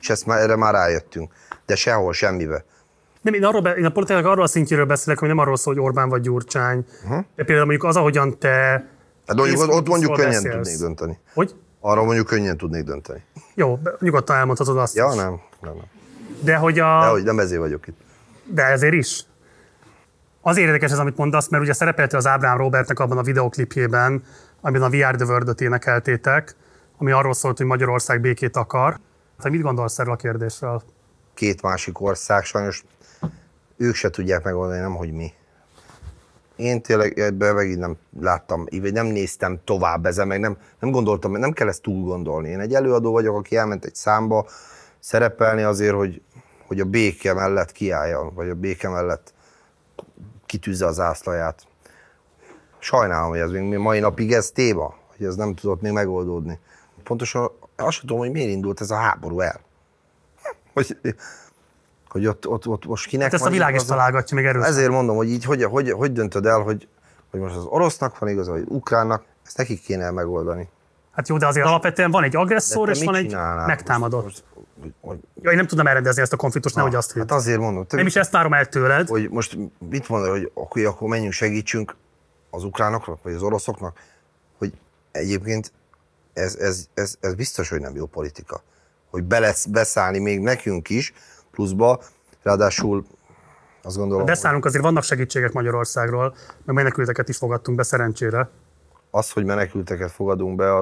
És ezt már, erre már rájöttünk, de sehol, semmibe. Nem, én a politikának arról a szintjéről beszélek, hogy nem arról szól, hogy Orbán vagy Gyurcsány. De például mondjuk az, ahogyan te... Hát mondjuk, ott mondjuk könnyen tudnék dönteni. Hogy? Arra mondjuk könnyen tudnék dönteni. Jó, nyugodtan elmondhatod azt. Ja, nem. De hogy a... Dehogy, nem ezért vagyok itt. De ezért is. Azért érdekes ez, amit mondasz, mert ugye szerepeltél az Ábrahám Robertnek abban a videóklipjében, amiben a We Are the World-ot énekeltétek, ami arról szólt, hogy Magyarország békét akar. Hát mit gondolsz erről a kérdésről? Két másik ország, sajnos ők se tudják megoldani, nem hogy mi. Én tényleg ebben megint nem láttam, vagy nem néztem tovább ezen, meg nem gondoltam, nem kell ezt túl gondolni. Én egy előadó vagyok, aki elment egy számba szerepelni azért, hogy a béke mellett kiálljon, vagy a béke mellett kitűzze az ászlaját. Sajnálom, hogy ez még mai napig ez téma, hogy ez nem tudott még megoldódni. Pontosan azt tudom, hogy miért indult ez a háború el. Hogy ott most kinek hát ezt a világ is találgatja meg erőszak. Ezért mondom, hogy így hogy döntöd el, hogy most az orosznak van igaza, vagy ukránnak, ezt nekik kéne megoldani. Hát jó, de azért alapvetően van egy agresszor, és van egy megtámadott. Most, ja, én nem tudom elrendezni ezt a konfliktust, nehogy azt hidd. Hát azért mondom. Nem is ezt várom el tőled. Hogy most mit mondod, hogy akkor menjünk, segítsünk az ukránoknak, vagy az oroszoknak, hogy egyébként ez biztos, hogy nem jó politika. Hogy beszállni még nekünk is, pluszba, ráadásul azt gondolom... Hát beszállunk, azért vannak segítségek Magyarországról, mert menekülteket is fogadtunk be szerencsére. Az, hogy menekülteket fogadunk be,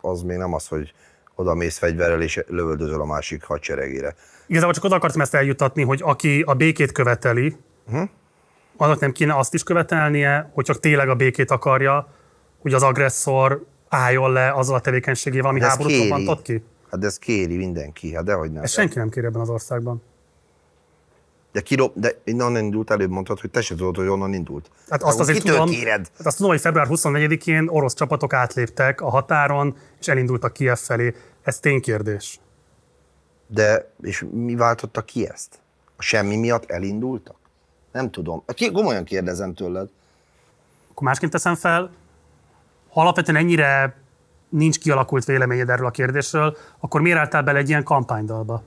az még nem az, hogy oda mész fegyverrel és lövöldözöl a másik hadseregére. Igazából csak oda akartam ezt eljutatni, hogy aki a békét követeli, annak nem kéne azt is követelnie, hogy csak tényleg a békét akarja, hogy az agresszor álljon le azzal a tevékenységével, ami háborút robbantott ki? Hát de ezt kéri mindenki, hát dehogy nem. Ezt senki nem kéri ebben az országban. De onnan indult, előbb mondtad, hogy te se tudod, hogy onnan indult. Hát azt azért tudom, hogy február 24-én orosz csapatok átléptek a határon, és elindultak Kijev felé. Ez ténykérdés. De, és mi váltotta ki ezt? A semmi miatt elindultak? Nem tudom. Komolyan kérdezem tőled. Akkor másként teszem fel, ha alapvetően ennyire nincs kialakult véleményed erről a kérdésről, akkor miért álltál bele egy ilyen kampánydalba?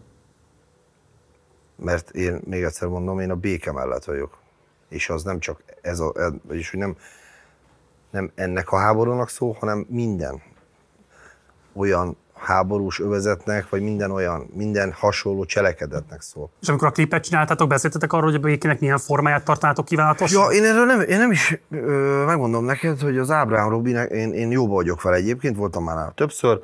Mert én, még egyszer mondom, én a béke mellett vagyok. És az nem csak ez a... vagyis, hogy nem ennek a háborúnak szó, hanem minden olyan háborús övezetnek, vagy minden hasonló cselekedetnek szól. És amikor a klipet csináltátok, beszéltetek arról, hogy a békének milyen formáját tartátok kívánatos? Ja, én erről nem is megmondom neked, hogy az Ábrahám Robinek, én jóba vagyok vele egyébként, voltam már nála többször,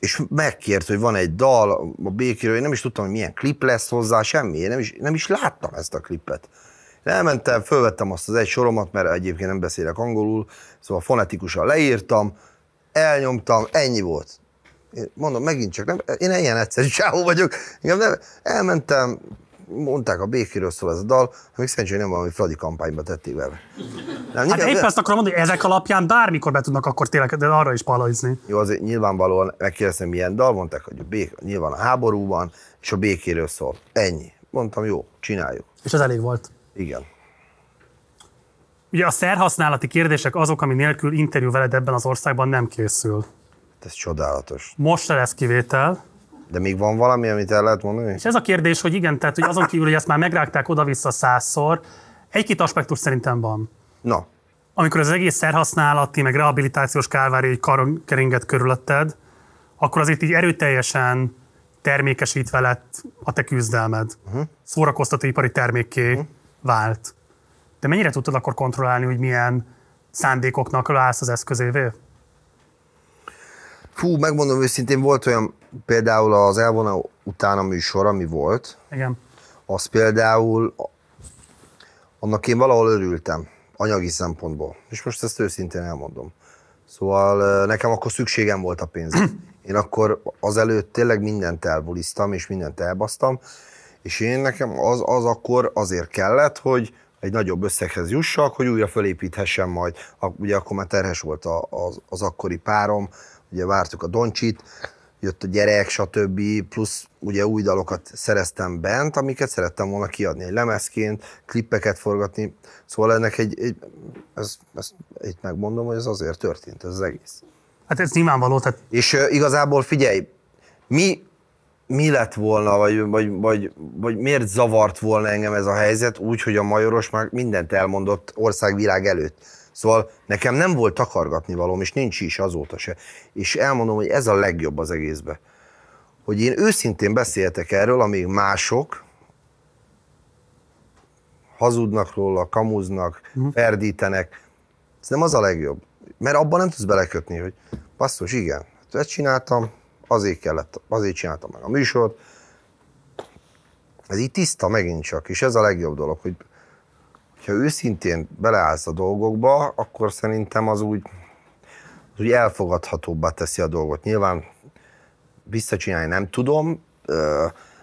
és megkért, hogy van egy dal a békéről, én nem is tudtam, hogy milyen klip lesz hozzá, semmi, én nem is láttam ezt a klipet. Elmentem, fölvettem azt az egy soromat, mert egyébként nem beszélek angolul, szóval fonetikusan leírtam, elnyomtam, ennyi volt. Én mondom, megint csak, én ilyen egyszerű csávó vagyok. Elmentem, mondták a békéről szól ez a dal, még szerencsére nem valami fradi kampányba tették vele. Hát épp ezt akarom mondani, hogy ezek alapján bármikor be tudnak akkor tényleg, de arra is palaizni. Jó, azért nyilvánvalóan megkérdeztem, milyen dal, mondták, hogy nyilván a háborúban, és a békéről szól. Ennyi. Mondtam, jó, csináljuk. És ez elég volt. Igen. Ugye a szerhasználati kérdések azok, ami nélkül interjú veled ebben az országban nem készül. Ez csodálatos. Most se lesz kivétel. De még van valami, amit el lehet mondani? És ez a kérdés, hogy igen, tehát hogy azon kívül, hogy ezt már megrágták oda-vissza 100-szor, egy-két aspektus szerintem van. Na. Amikor az egész szerhasználati, meg rehabilitációs kálvári egy karon keringet körülötted, akkor azért így erőteljesen termékesítve lett a te küzdelmed. Szórakoztatóipari termékké vált. De mennyire tudtad akkor kontrollálni, hogy milyen szándékoknak állsz az eszközévé? Fú, megmondom őszintén, volt olyan, például az Elvona utána műsor, ami volt. Igen. Az például, annak én valahol örültem, anyagi szempontból. És most ezt őszintén elmondom. Szóval nekem akkor szükségem volt a pénzre. Én akkor azelőtt tényleg mindent elbuliztam, és mindent elbasztam. És én nekem az akkor azért kellett, hogy egy nagyobb összeghez jussak, hogy újra fölépíthessem majd. Ugye akkor már terhes volt az akkori párom, ugye vártuk a Doncsit, jött a gyerek, stb. Plusz ugye új dalokat szereztem bent, amiket szerettem volna kiadni egy lemezként, klippeket forgatni. Szóval ennek ezt itt megmondom, hogy ez azért történt, ez az egész. Hát ez nyilvánvaló. Tehát... És igazából figyelj, mi lett volna, vagy miért zavart volna engem ez a helyzet úgy, hogy a Majoros már mindent elmondott országvilág előtt. Szóval nekem nem volt takargatni valóm, és nincs is azóta se. És elmondom, hogy ez a legjobb az egészben. Hogy én őszintén beszéltek erről, amíg mások hazudnak róla, kamuznak, ferdítenek. Ez nem az a legjobb. Mert abban nem tudsz belekötni, hogy basszus, igen, ezt csináltam, azért csináltam meg a műsort. Ez így tiszta megint csak, és ez a legjobb dolog, hogy ha őszintén beleállsz a dolgokba, akkor szerintem az úgy elfogadhatóbbá teszi a dolgot. Nyilván visszacsinálni nem tudom,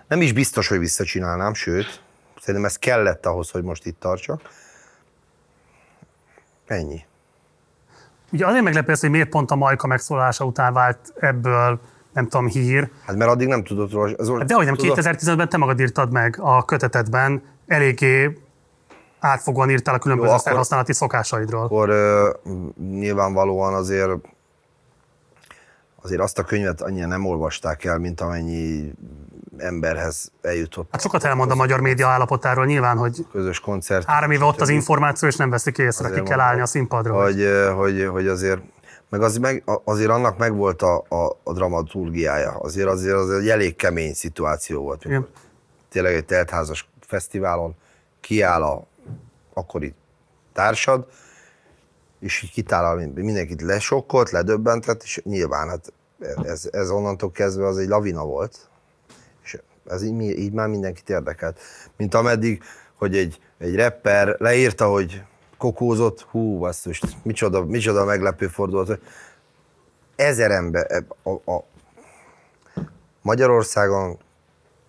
nem is biztos, hogy visszacsinálnám, sőt, szerintem ez kellett ahhoz, hogy most itt tartsak. Ennyi. Ugye azért meglepődsz, hogy miért pont a Majka megszólalása után vált ebből, nem tudom, hír. Hát mert addig nem tudott róla. Hát dehogy nem, 2015-ben te magad írtad meg a kötetetben, eléggé átfogóan írtál a különböző szerhasználati szokásaidról. Akkor nyilvánvalóan azért azt a könyvet annyira nem olvasták el, mint amennyi emberhez eljutott. Hát sokat elmond a magyar média állapotáról nyilván, hogy közös koncert, 3 éve ott az információ, és nem veszik észre, ki kell állni a színpadra. Hogy azért, azért annak megvolt a dramaturgiája. Azért az egy elég kemény szituáció volt. Tényleg egy teltházas fesztiválon kiáll a akkori társad, és így kitálal mindenkit, lesokkolt, ledöbbentett, és nyilván hát ez onnantól kezdve az egy lavina volt, és ez így már mindenkit érdekelt. Mint ameddig, hogy egy rapper leírta, hogy kokózott, hú, basszus, micsoda meglepő fordulat. 1000 ember a Magyarországon,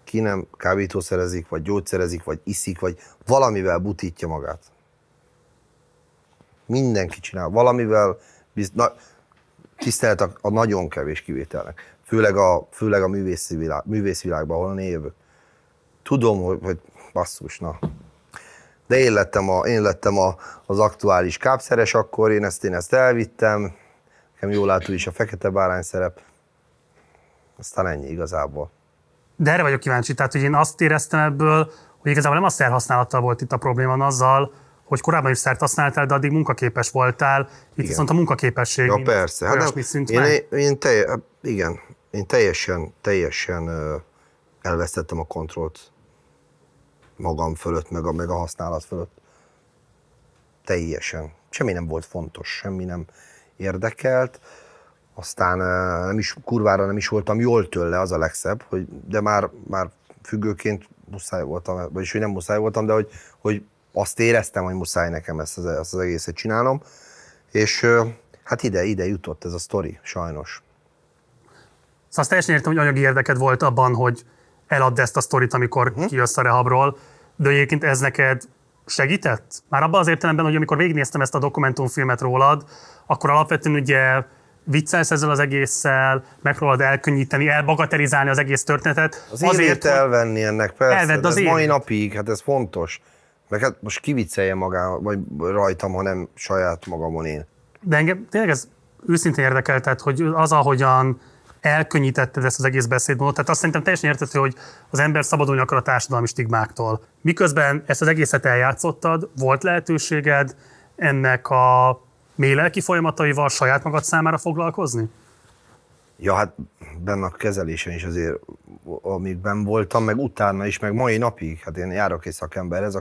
ki nem kábítószerezik, vagy gyógyszerezik, vagy iszik, vagy valamivel butítja magát. Mindenki csinál, valamivel, tisztelt a nagyon kevés kivételnek, főleg a művészvilágban, ahol én jövök. Tudom, hogy basszus, na. De én lettem az aktuális kábszeres akkor, én ezt elvittem, nekem jól látod is a fekete bárány szerep, aztán ennyi igazából. De erre vagyok kíváncsi, tehát hogy én azt éreztem ebből, hogy igazából nem a szerhasználattal volt itt a probléma, hanem azzal, hogy korábban is szert használtál, de addig munkaképes voltál, itt igen. Viszont a munkaképesség ja, persze. Olyasmi szint meg. Én teljesen elvesztettem a kontrollt magam fölött, meg a használat fölött. Teljesen. Semmi nem volt fontos, semmi nem érdekelt. Aztán kurvára nem is voltam jól tőle, az a legszebb, hogy, de már függőként muszáj voltam, vagyis hogy nem muszáj voltam, de hogy azt éreztem, hogy muszáj nekem ezt az egészet csinálnom, és hát ide jutott ez a sztori, sajnos. Szóval teljesen értem, hogy anyagi érdeked volt abban, hogy eladd ezt a sztorit, amikor kijössz a rehabról, de egyébként ez neked segített? Már abban az értelemben, hogy amikor végignéztem ezt a dokumentumfilmet rólad, akkor alapvetően ugye viccelsz ezzel az egésszel, megpróbálod elkönnyíteni, elbagatelizálni az egész történetet. Az azért elvenni ennek, persze, de ez mai napig, hát ez fontos. Meg hát most ki viccelje magam, vagy rajtam, hanem saját magamon én. De engem tényleg ez őszintén érdekel, tehát, hogy az, ahogyan elkönnyítetted ezt az egész beszédmódot, tehát azt szerintem teljesen érthető, hogy az ember szabadulni akar a társadalmi stigmáktól. Miközben ezt az egészet eljátszottad, volt lehetőséged ennek a mély lelki folyamataival saját magad számára foglalkozni? Ja, hát benne a kezelésen is azért, amikben voltam, meg utána is, meg mai napig. Hát én járok egy szakemberhez,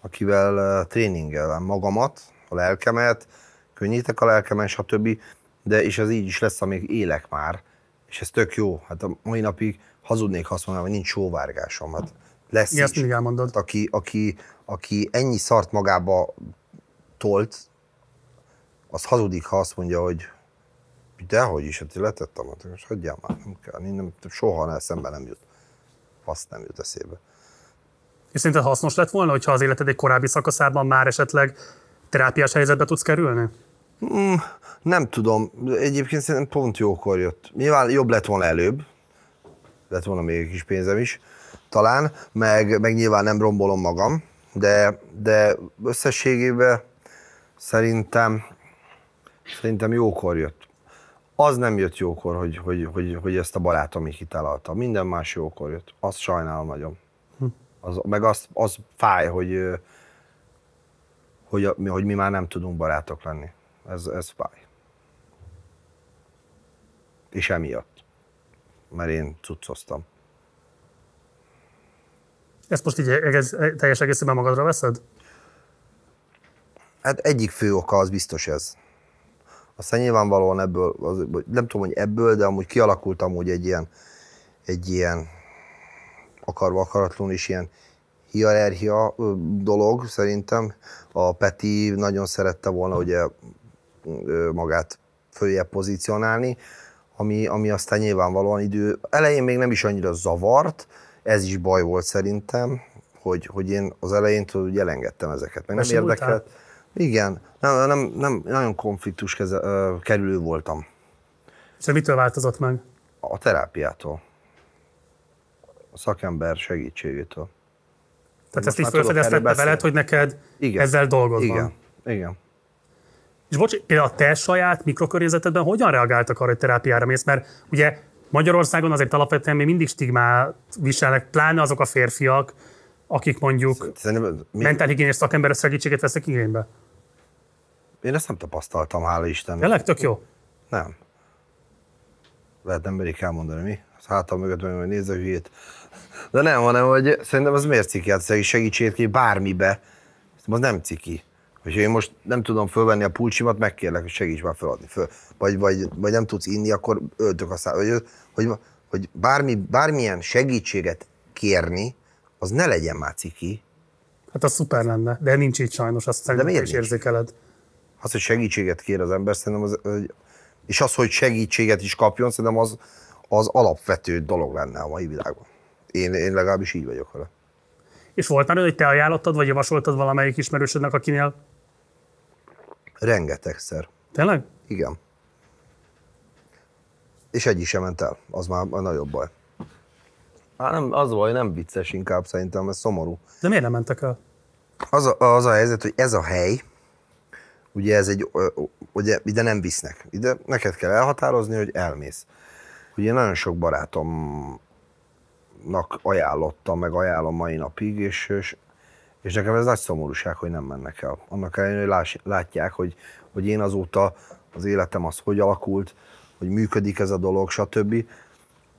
akivel tréningelem magamat, a lelkemet, könnyítek a lelkemen, stb. De és az így is lesz, amíg élek már. És ez tök jó. Hát a mai napig hazudnék, ha azt mondanám, hogy nincs sóvárgásom. Hát lesz is. Ezt mindig elmondod. Hát aki ennyi szart magába tolt, az hazudik, ha azt mondja, hogy dehogy is, hát én letettem, most hagyjál már, nem kell, soha szembe nem jut. Azt nem jut eszébe. És szerinted hasznos lett volna, hogyha az életed egy korábbi szakaszában már esetleg terápiás helyzetbe tudsz kerülni? Nem tudom. Egyébként szerintem pont jókor jött. Nyilván jobb lett volna előbb. Lett volna még egy kis pénzem is. Talán. Meg nyilván nem rombolom magam. De összességében szerintem jókor jött. Az nem jött jókor, hogy ezt a barátom így kitalálta. Minden más jókor jött. Azt sajnálom nagyon. Az fáj, hogy mi már nem tudunk barátok lenni. Ez fáj. És emiatt. Mert én cuccoztam. Ezt most így teljes egészében magadra veszed? Hát egyik fő oka az biztos ez. Aztán nyilvánvalóan ebből, nem tudom, hogy ebből, de amúgy kialakult amúgy egy ilyen akarva akaratlanul is ilyen hierarchia dolog szerintem. A Peti nagyon szerette volna ugye magát följebb pozícionálni, ami aztán nyilvánvalóan idő elején még nem is annyira zavart, ez is baj volt szerintem, hogy én az elején tudod, elengedtem ezeket, meg nem érdekelt. Igen, nem nagyon konfliktus kerülő voltam. És mitől változott meg? A terápiától. A szakember segítségétől. Tehát ezt így felfedeztette veled, hogy neked ezzel dolgozol. Igen. És bocs, a te saját mikrokörnyezetedben hogyan reagáltak arra, hogy terápiára mész? Mert ugye Magyarországon azért alapvetően még mindig stigmát viselnek, pláne azok a férfiak, akik mondjuk mentálhigiénés szakember segítséget veszek igénybe. Én ezt nem tapasztaltam, hála Istennek. Tényleg tök jó? Nem. Lehet nem merik elmondani, mi? Hátam mögött meg, hogy nézze a hülyét. De nem, hanem, hogy szerintem az miért ciki? Hát segítséget ki bármibe. Az nem ciki. Hogyha én most nem tudom fölvenni a pulcsimat, megkérlek, hogy segíts már feladni. Vagy nem tudsz inni, akkor öltök a szállal. Hogy bármilyen segítséget kérni, az ne legyen már ciki. Hát az szuper lenne, de nincs így sajnos, azt szerintem is érzékeled. Az, hogy segítséget kér az ember, szerintem és az, hogy segítséget is kapjon, szerintem az alapvető dolog lenne a mai világban. Én legalábbis így vagyok vele. És volt már, hogy te ajánlottad, vagy javasoltad valamelyik ismerősödnek, akinél? Rengetegszer. Tényleg? Igen. És egyik sem ment el, az már nagyobb baj. Hát nem, az baj, nem vicces inkább szerintem, ez szomorú. De miért nem mentek el? Az a helyzet, hogy ez a hely, ugye ugye ide nem visznek. Ide neked kell elhatározni, hogy elmész. Ugye nagyon sok barátomnak ajánlottam, meg ajánlom mai napig, és nekem ez nagy szomorúság, hogy nem mennek el. Annak ellenére, hogy látják, hogy én azóta az életem az hogy alakult, hogy működik ez a dolog, stb.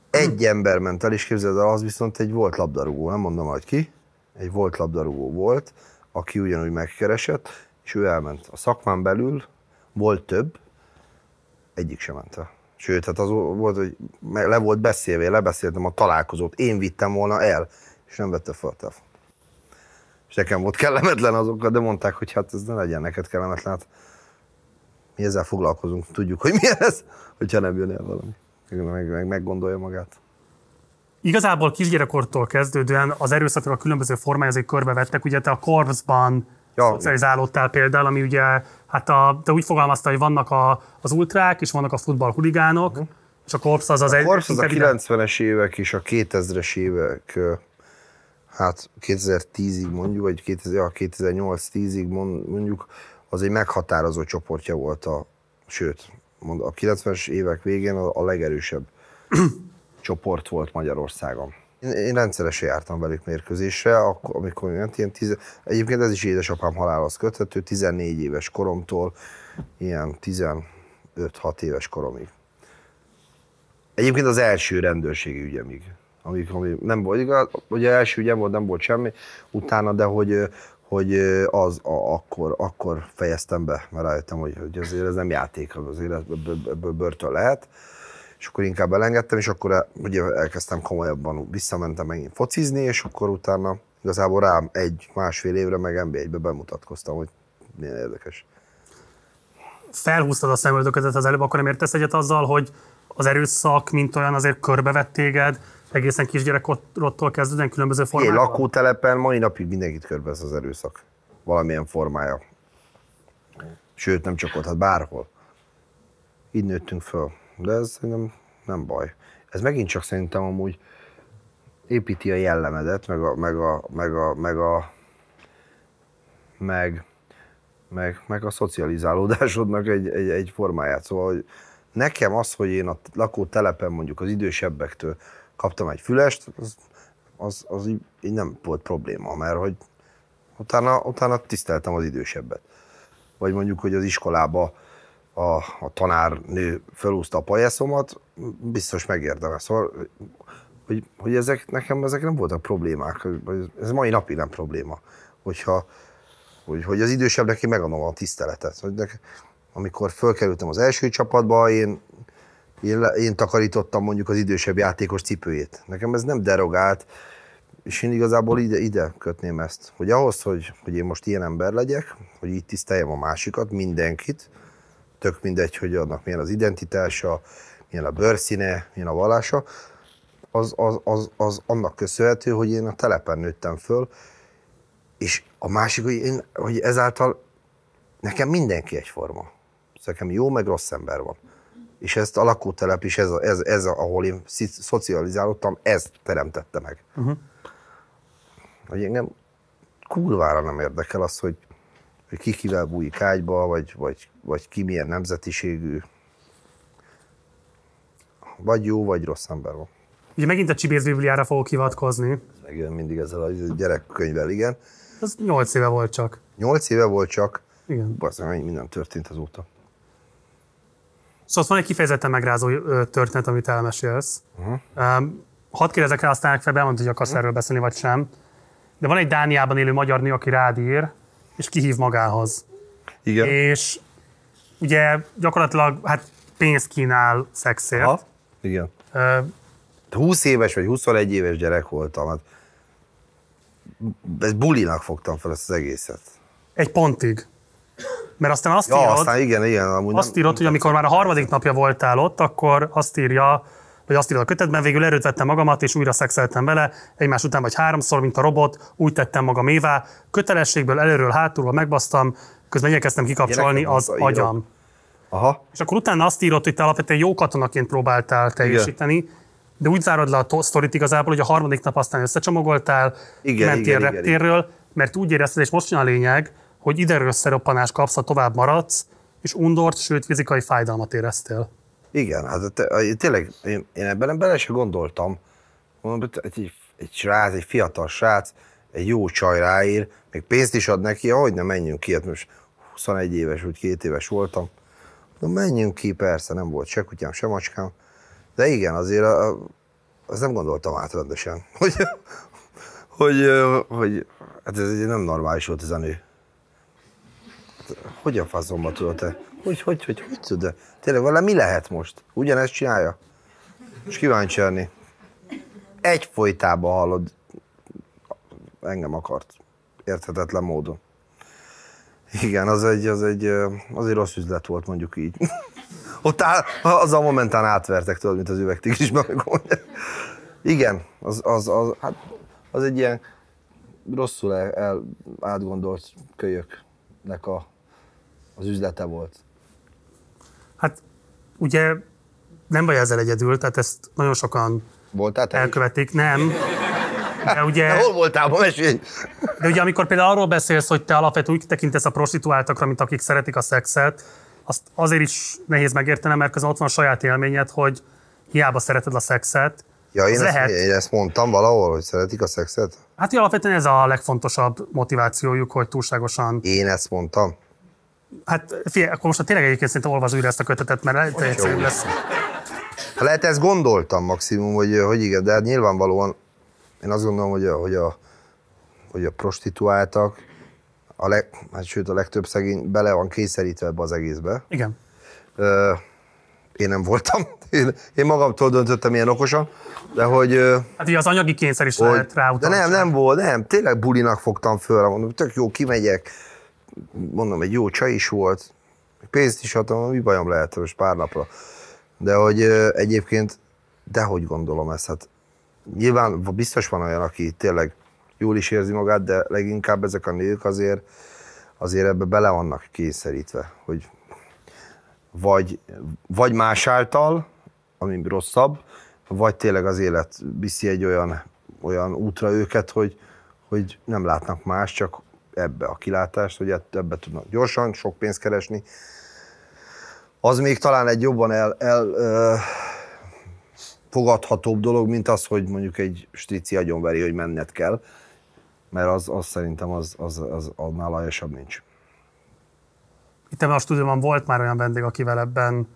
Egy ember ment el, és képzeld el, az viszont egy volt labdarúgó, nem mondom majd ki, egy volt labdarúgó volt, aki ugyanúgy megkeresett, és ő elment. A szakmán belül volt több, egyik sem ment el. Sőt, hát az volt, hogy le volt beszélve, lebeszéltem a találkozót, én vittem volna el, és nem vette fel a telefont. És nekem volt kellemetlen azokkal, de mondták, hogy hát ez ne legyen neked kellemetlen, hát mi ezzel foglalkozunk, tudjuk, hogy mi ez, hogyha nem jön el valami. Meggondolja magát. Igazából kisgyerekkortól kezdődően az erőszakra a különböző formája azért körbevettek, ugye te a korpszban szocializálódtál például, ami ugye, hát te úgy fogalmaztál, hogy vannak az ultrák, és vannak a futballhuligánok, és a korpsz az egy... A korpsz az a 90-es évek és a 2000-es évek, hát 2010-ig mondjuk, vagy 2008-10-ig mondjuk, az egy meghatározó csoportja volt sőt, a 90-es évek végén a legerősebb csoport volt Magyarországon. Én rendszeresen jártam velük mérkőzésre, akkor, amikor ilyen egyébként ez is édesapám halálhoz köthető, 14 éves koromtól ilyen 15-6 éves koromig. Egyébként az első rendőrségi ügyemig, ami nem volt igaz, ugye első ügyem volt, nem volt semmi utána, de akkor fejeztem be, mert rájöttem, hogy azért ez nem játék, azért ebből börtön lehet, és akkor inkább elengedtem, és akkor ugye elkezdtem komolyabban, visszamentem megint focizni, és akkor utána igazából rám másfél évre meg NB1-be bemutatkoztam, hogy milyen érdekes. Felhúztad a szemöldöködet az előbb, akkor nem értesz egyet azzal, hogy az erőszak mint olyan azért körbevett téged, egészen kisgyerekkortól kezdődően különböző formában? Egy lakótelepen mai napig mindenkit körbevesz az erőszak. Valamilyen formája. Sőt, nem csak ott, hát bárhol. Így nőttünk föl. De ez nem baj. Ez megint csak szerintem amúgy építi a jellemedet, meg a szocializálódásodnak egy formáját. Szóval, hogy nekem az, hogy én a lakótelepen mondjuk az idősebbektől kaptam egy fülest, az így nem volt probléma, mert hogy utána tiszteltem az idősebbet. Vagy mondjuk, hogy az iskolába a tanárnő felúszta a pajászomat, biztos megérdemel. Szóval, hogy ezek, nekem ezek nem voltak problémák, ez mai napig nem probléma, hogy az idősebb neki megadom a tiszteletet. Amikor fölkerültem az első csapatba, én takarítottam mondjuk az idősebb játékos cipőjét. Nekem ez nem derogált, és én igazából ide kötném ezt, hogy ahhoz, hogy én most ilyen ember legyek, hogy így tiszteljem a másikat, mindenkit, tök mindegy, hogy annak milyen az identitása, milyen a bőrszíne, milyen a vallása, az annak köszönhető, hogy én a telepen nőttem föl, és a másik, hogy ezáltal nekem mindenki egyforma. Nekem jó, meg rossz ember van. És ezt a lakótelep is, ez ahol én szocializálódtam, ez teremtette meg. Hogy engem kurvára nem érdekel az, hogy ki kivel bújik ágyba, vagy ki milyen nemzetiségű. Vagy jó, vagy rossz ember van. Ugye megint a Csibész Bibliára fogok hivatkozni. Megjön mindig ezzel a gyerekkönyvvel, igen. Ez 8 éve volt csak. 8 éve volt csak? Igen. Bazzán, mennyi minden történt azóta. Szóval van egy kifejezetten megrázó történet, amit elmesélsz. Hadd kérdezek rá, aztán fel elmondod, hogy akarsz erről beszélni, vagy sem. De van egy Dániában élő magyar nő, aki rád ír, és kihív magához. Igen. És ugye gyakorlatilag pénzt kínál szexért. Ha? Igen. 20 éves vagy 21 éves gyerek voltam. Ezt bulinak fogtam fel ezt az egészet. Egy pontig. Mert aztán azt írod, aztán igen, amúgy azt írod, hogy amikor már a harmadik napja voltál ott, akkor azt írja, hogy azt írod a kötetben, végül erőt vettem magamat, és újra szexeltem vele, egymás után vagy 3-szor, mint a robot, úgy tettem magamévá, kötelességből előről, hátulról megbasztam, közben igyekeztem kikapcsolni az agyam. Aha. És akkor utána azt írod, hogy te alapvetően jó katonaként próbáltál teljesíteni, de úgy zárod le a sztorit igazából, hogy a harmadik nap aztán összecsomagoltál, mentél reptérről, mert úgy érezted, és most jön a lényeg, hogy ideről összeroppanást kapsz, ha tovább maradsz, és undort, sőt fizikai fájdalmat éreztél. Igen, tényleg én ebben bele se gondoltam. Mondom, egy srác, egy fiatal srác, egy jó csaj ráír, még pénzt is ad neki, ahogy ne menjünk ki, hát most 21 éves vagy 2 éves voltam. Mondom, menjünk ki, persze, nem volt se kutyám, se macskám. De igen, azért azt nem gondoltam át rendesen, hogy ez nem normális volt ez a nő. Hogy a faszomba tudod te? Hogy tudod? Tényleg vele mi lehet most? Ugyanezt csinálja? És kíváncsi lenni. Egyfolytában hallod, engem akart. Érthetetlen módon. Igen, az egy rossz üzlet volt, mondjuk így. Ott azzal momentán átvertek, tudod, mint az üvegtigrisben. Igen, az egy ilyen rosszul átgondolt kölyöknek az üzlete volt. Hát ugye nem vagy ezzel egyedül, tehát ezt nagyon sokan elkövetik. Nem. De ugye, hol voltál, mesélj! De ugye amikor például arról beszélsz, hogy te alapvetően úgy tekintesz a prostituáltakra, mint akik szeretik a szexet, azt azért is nehéz megértenem, mert közben ott van a saját élményed, hogy hiába szereted a szexet. Ja, én ezt mondtam valahol, hogy szeretik a szexet? Hát ugye alapvetően ez a legfontosabb motivációjuk, hogy túlságosan... Én ezt mondtam? Hát figyelj, akkor most tényleg egyébként szerintem olvasd újra ezt a kötetet, mert egyszerűen lesz. Lehet ezt gondoltam maximum, hogy igen, de hát nyilvánvalóan én azt gondolom, hogy a prostituáltak, sőt a legtöbb szegény bele van kényszerítve ebbe az egészbe. Igen. Én nem voltam. Én magamtól döntöttem ilyen okosan, de hogy... Hát ugye az anyagi kényszer is lehet rá utalni. De nem volt, nem. Tényleg bulinak fogtam föl, mondom, tök jó, kimegyek. Mondom, egy jó csaj is volt. Pénzt is adtam, mi bajom lehet most pár napra. De hogy egyébként, dehogy gondolom ezt, hát Nyilván biztos van olyan, aki tényleg jól is érzi magát, de leginkább ezek a nők azért ebbe bele vannak kényszerítve, hogy vagy más által, ami rosszabb, vagy tényleg az élet viszi egy olyan útra őket, hogy nem látnak más, csak ebbe a kilátást, hogy ebbe tudnak gyorsan, sok pénzt keresni. Az még talán egy jobban fogadhatóbb dolog, mint az, hogy mondjuk egy strici agyonveri, hogy menned kell, mert az szerintem az annál aljasabb nincs. Itt ebben a stúdióban volt már olyan vendég, akivel ebben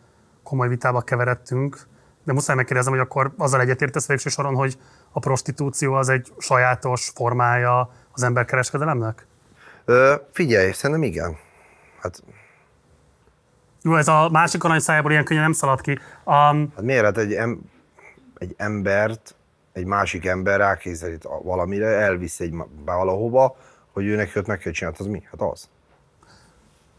komoly vitába keveredtünk, de muszáj megkérdezem, hogy akkor azzal egyetértesz végső soron, hogy a prostitúció az egy sajátos formája az emberkereskedelemnek? Figyelj, szerintem igen. Hát... Jó, ez a másik arany szájából ilyen könnyen nem szalad ki. Hát miért? Hát egy embert, egy másik ember rákényszerít valamire, elvisz egy valahova, hogy ő neki ott meg kell csinálni. Az mi? Hát az.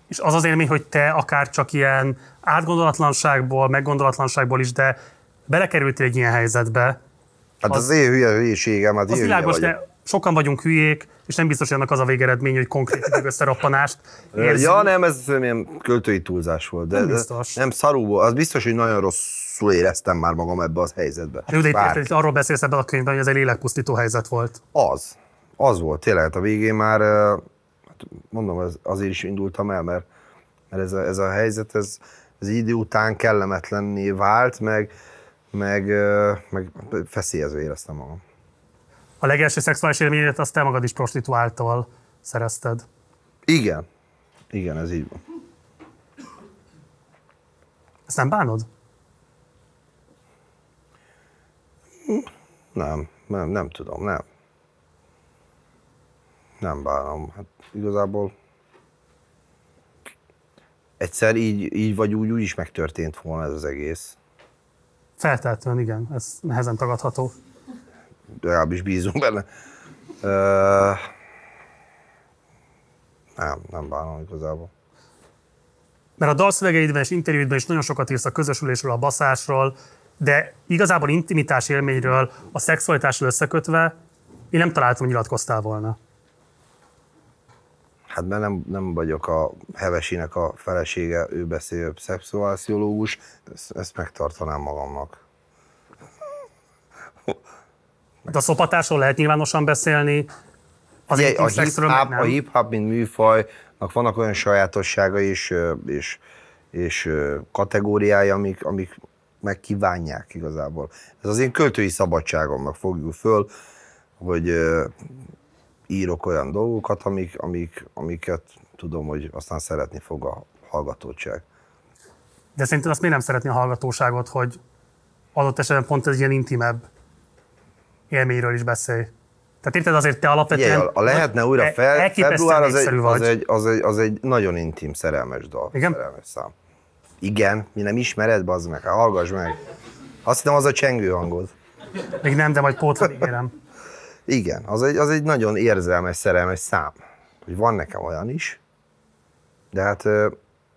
És az az élmény, hogy te akár csak ilyen átgondolatlanságból, meggondolatlanságból is, de belekerültél egy ilyen helyzetbe. Hát az én hülyeségem, hát az világos, de sokan vagyunk hülyék, és nem biztos, hogy annak az a végeredmény, hogy konkrét összeroppanást érzünk. Ja, nem, ez ilyen költői túlzás volt. De nem biztos. Nem szarúból, az biztos, hogy nagyon rosszul éreztem már magam ebbe az helyzetbe. Hát, de itt arról beszélsz ebben a könyvben, hogy ez egy lélekpusztító helyzet volt. Az volt, tényleg. A végén már, mondom, azért is indultam el, mert ez a helyzet, ez idő után kellemetlenné vált, meg feszélyezve éreztem magam. A legelső szexuális élményedet azt te magad is prostituáltól szerezted. Igen. Igen, ez így van. Ezt nem bánod? Nem tudom, nem. Nem bánom. Hát igazából egyszer így vagy úgy is megtörtént volna ez az egész. Feltétlenül igen, ez nehezen tagadható. Legalábbis bízunk benne. Nem bánom igazából. Mert a dalszövegeidben és interjúidban is nagyon sokat írsz a közösülésről, a baszásról, de igazából intimitás élményről, a szexualitásról összekötve én nem találtam, hogy nyilatkoztál volna. Hát mert nem vagyok a Hevesinek a felesége, ő beszél szexuálpszichológus, ezt megtartanám magamnak. De a szopatásról lehet nyilvánosan beszélni? A hip-hop, mint műfajnak vannak olyan sajátosságai és kategóriái, amik megkívánják igazából. Ez az én költői szabadságomnak fogjuk föl, hogy írok olyan dolgokat, amiket tudom, hogy aztán szeretni fog a hallgatóság. De szerinted azt miért nem szeretné a hallgatóságot, hogy adott esetben pont egy ilyen intimebb élményről is beszélj? Tehát érted, azért te alapvetően... Jaj, lehetne újra február, az egy nagyon intim, szerelmes dal. Igen? Szerelmes szám. Igen, mi nem ismered, bazd meg, hallgass meg. Azt hiszem, az a csengő hangod. Még nem, de majd pótolni kérem. Igen, az egy nagyon érzelmes, szerelmes szám, hogy van nekem olyan is, de hát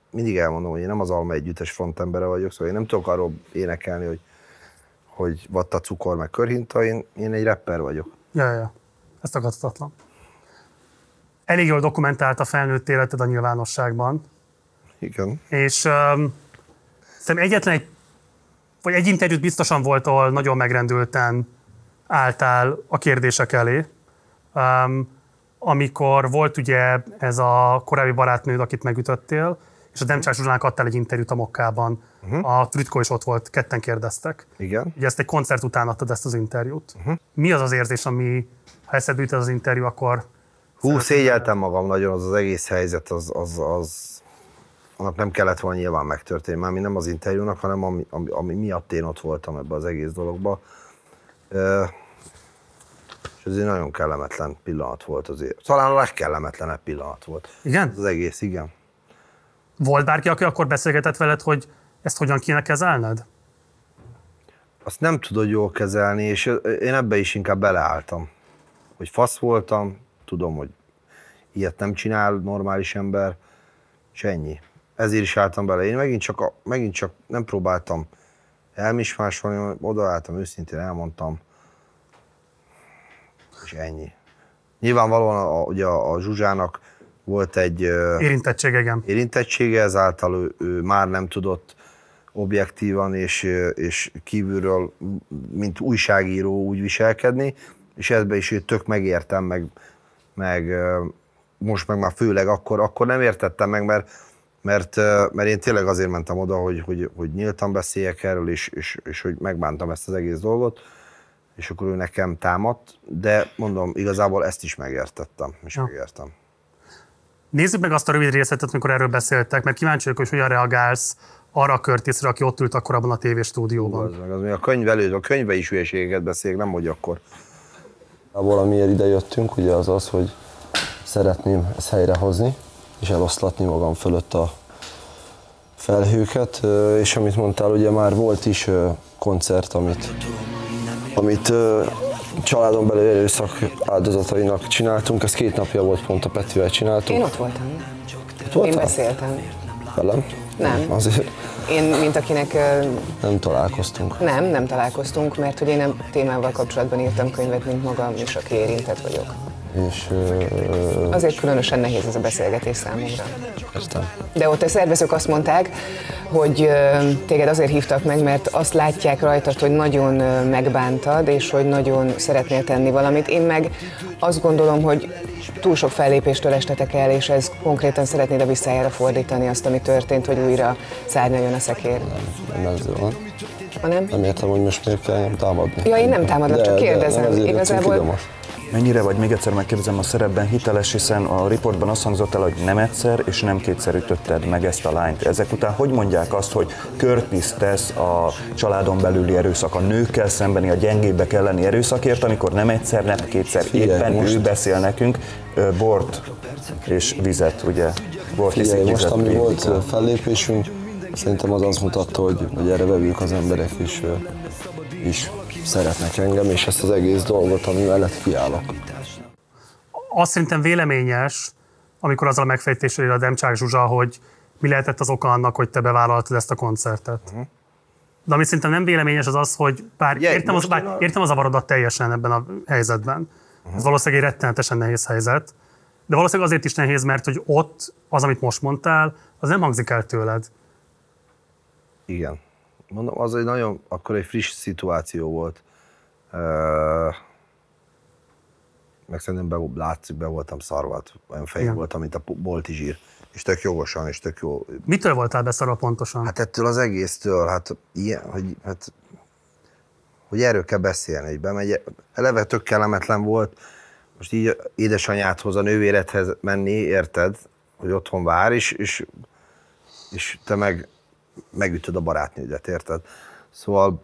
mindig elmondom, hogy én nem az alma együttes frontembere vagyok, szóval én nem tudok arról énekelni, hogy vatta, cukor, meg körhinta, én egy rapper vagyok. Ja, ez tagadhatatlan. Elég jól dokumentált a felnőtt életed a nyilvánosságban. Igen. És szerintem egy interjút biztosan volt, ahol nagyon megrendülten álltál a kérdések elé, amikor volt ugye ez a korábbi barátnőd, akit megütöttél, és a Demcsák Zsuzsának adtál egy interjút a Mokkában. A Trütko is ott volt, ketten kérdeztek. Igen. Ugye ezt egy koncert után adtad ezt az interjút. Mi az az érzés, ami, ha eszedbe jut az interjú, akkor... Szégyeltem magam nagyon, az egész helyzet, annak nem kellett volna nyilván megtörténni, már nem az interjúnak, hanem ami miatt én ott voltam ebbe az egész dologba. És ez egy nagyon kellemetlen pillanat volt azért. Talán a legkellemetlenebb pillanat volt. Igen? Az egész, igen. Volt bárki, aki akkor beszélgetett veled, hogy ezt hogyan kéne kezelned? Azt nem tudod jól kezelni, és én ebbe is inkább beleálltam. Hogy fasz voltam, tudom, hogy ilyet nem csinál normális ember, és ennyi. Ezért is álltam bele. Én megint csak nem próbáltam elmismásolni, odaálltam, őszintén elmondtam, és ennyi. Nyilvánvalóan ugye a Zsuzsának volt egy érintettsége, ezáltal ő már nem tudott objektívan és kívülről, mint újságíró úgy viselkedni, és ebbe is tök megértem, meg most meg már főleg akkor nem értettem meg, mert én tényleg azért mentem oda, hogy nyíltan beszéljek erről, és hogy megbántam ezt az egész dolgot, és akkor ő nekem támadt, de mondom, igazából ezt is megértettem, megértem. Nézzük meg azt a rövid részletet, amikor erről beszéltek, mert kíváncsi vagyok, hogy hogyan reagálsz arra a Curtisre, aki ott ült akkor abban a tévéstúdióban. A könyv előtt, a könyve is hülyeségeket beszél, nem hogy akkor. Abból, amiért ide jöttünk, ugye az, hogy szeretném ezt helyrehozni, és eloszlatni magam fölött a felhőket, és amit mondtál, ugye már volt is koncert, amit családon belül erőszak áldozatainak csináltunk, ez 2 napja volt, pont a Petivel csináltunk. Én ott voltam. Én beszéltem. Velem? Nem. Azért. Én, mint akinek... Nem találkoztunk. Nem találkoztunk, mert ugye én nem témával kapcsolatban írtam könyvet, mint magam, és aki érintett vagyok. És, azért különösen nehéz ez a beszélgetés számomra. Értem. De ott a szervezők azt mondták, hogy téged azért hívtak meg, mert azt látják rajtad, hogy nagyon megbántad, és hogy nagyon szeretnél tenni valamit. Én meg azt gondolom, hogy túl sok fellépéstől estetek el, és ez konkrétan szeretnéd a visszájára fordítani azt, ami történt, hogy újra szárnyaljon a szekér. Nem ez van. Hanem? Nem értem, hogy most miért kell támadni. Ja, én nem támadok, csak kérdezem. Igazából. Mennyire vagy, még egyszer megkérdezem, a szerepben hiteles, hiszen a riportban azt hangzott el, hogy nem egyszer és nem kétszer ütötted meg ezt a lányt. Ezek után hogy mondják azt, hogy Curtis tesz a családon belüli erőszak, a nőkkel szembeni, a gyengébbek elleni erőszakért, amikor nem egyszer, nem kétszer, éppen most... ő beszél nekünk bort és vizet, ugye? Bort és vizet. Most, ami volt fellépésünk, szerintem az azt mutatta, hogy erre bevívjuk az emberek is. Szeretnek engem, és ezt az egész dolgot, ami mellett kiállok. Azt szerintem véleményes, amikor azzal a megfejtésre ér a Demcsák Zsuzsa, hogy mi lehetett az oka annak, hogy te bevállaltad ezt a koncertet. De ami szerintem nem véleményes, az az, hogy értem a zavarodat teljesen ebben a helyzetben. Ez valószínűleg egy rettenetesen nehéz helyzet, de valószínűleg azért is nehéz, mert hogy ott az, amit most mondtál, az nem hangzik el tőled. Igen. Mondom, az egy nagyon, akkor egy friss szituáció volt. Meg szerintem látszik, be voltam szarvat, olyan fején voltam, mint a bolti zsír. És tök jogosan, és tök jó. Mitől voltál beszarva pontosan? Hát ettől az egésztől, hogy erről kell beszélni, hogy bemegy. Eleve tök kellemetlen volt most így édesanyádhoz, a nővéredhez menni, érted, hogy otthon vár, és te meg... megütöd a barátnődet, érted? Szóval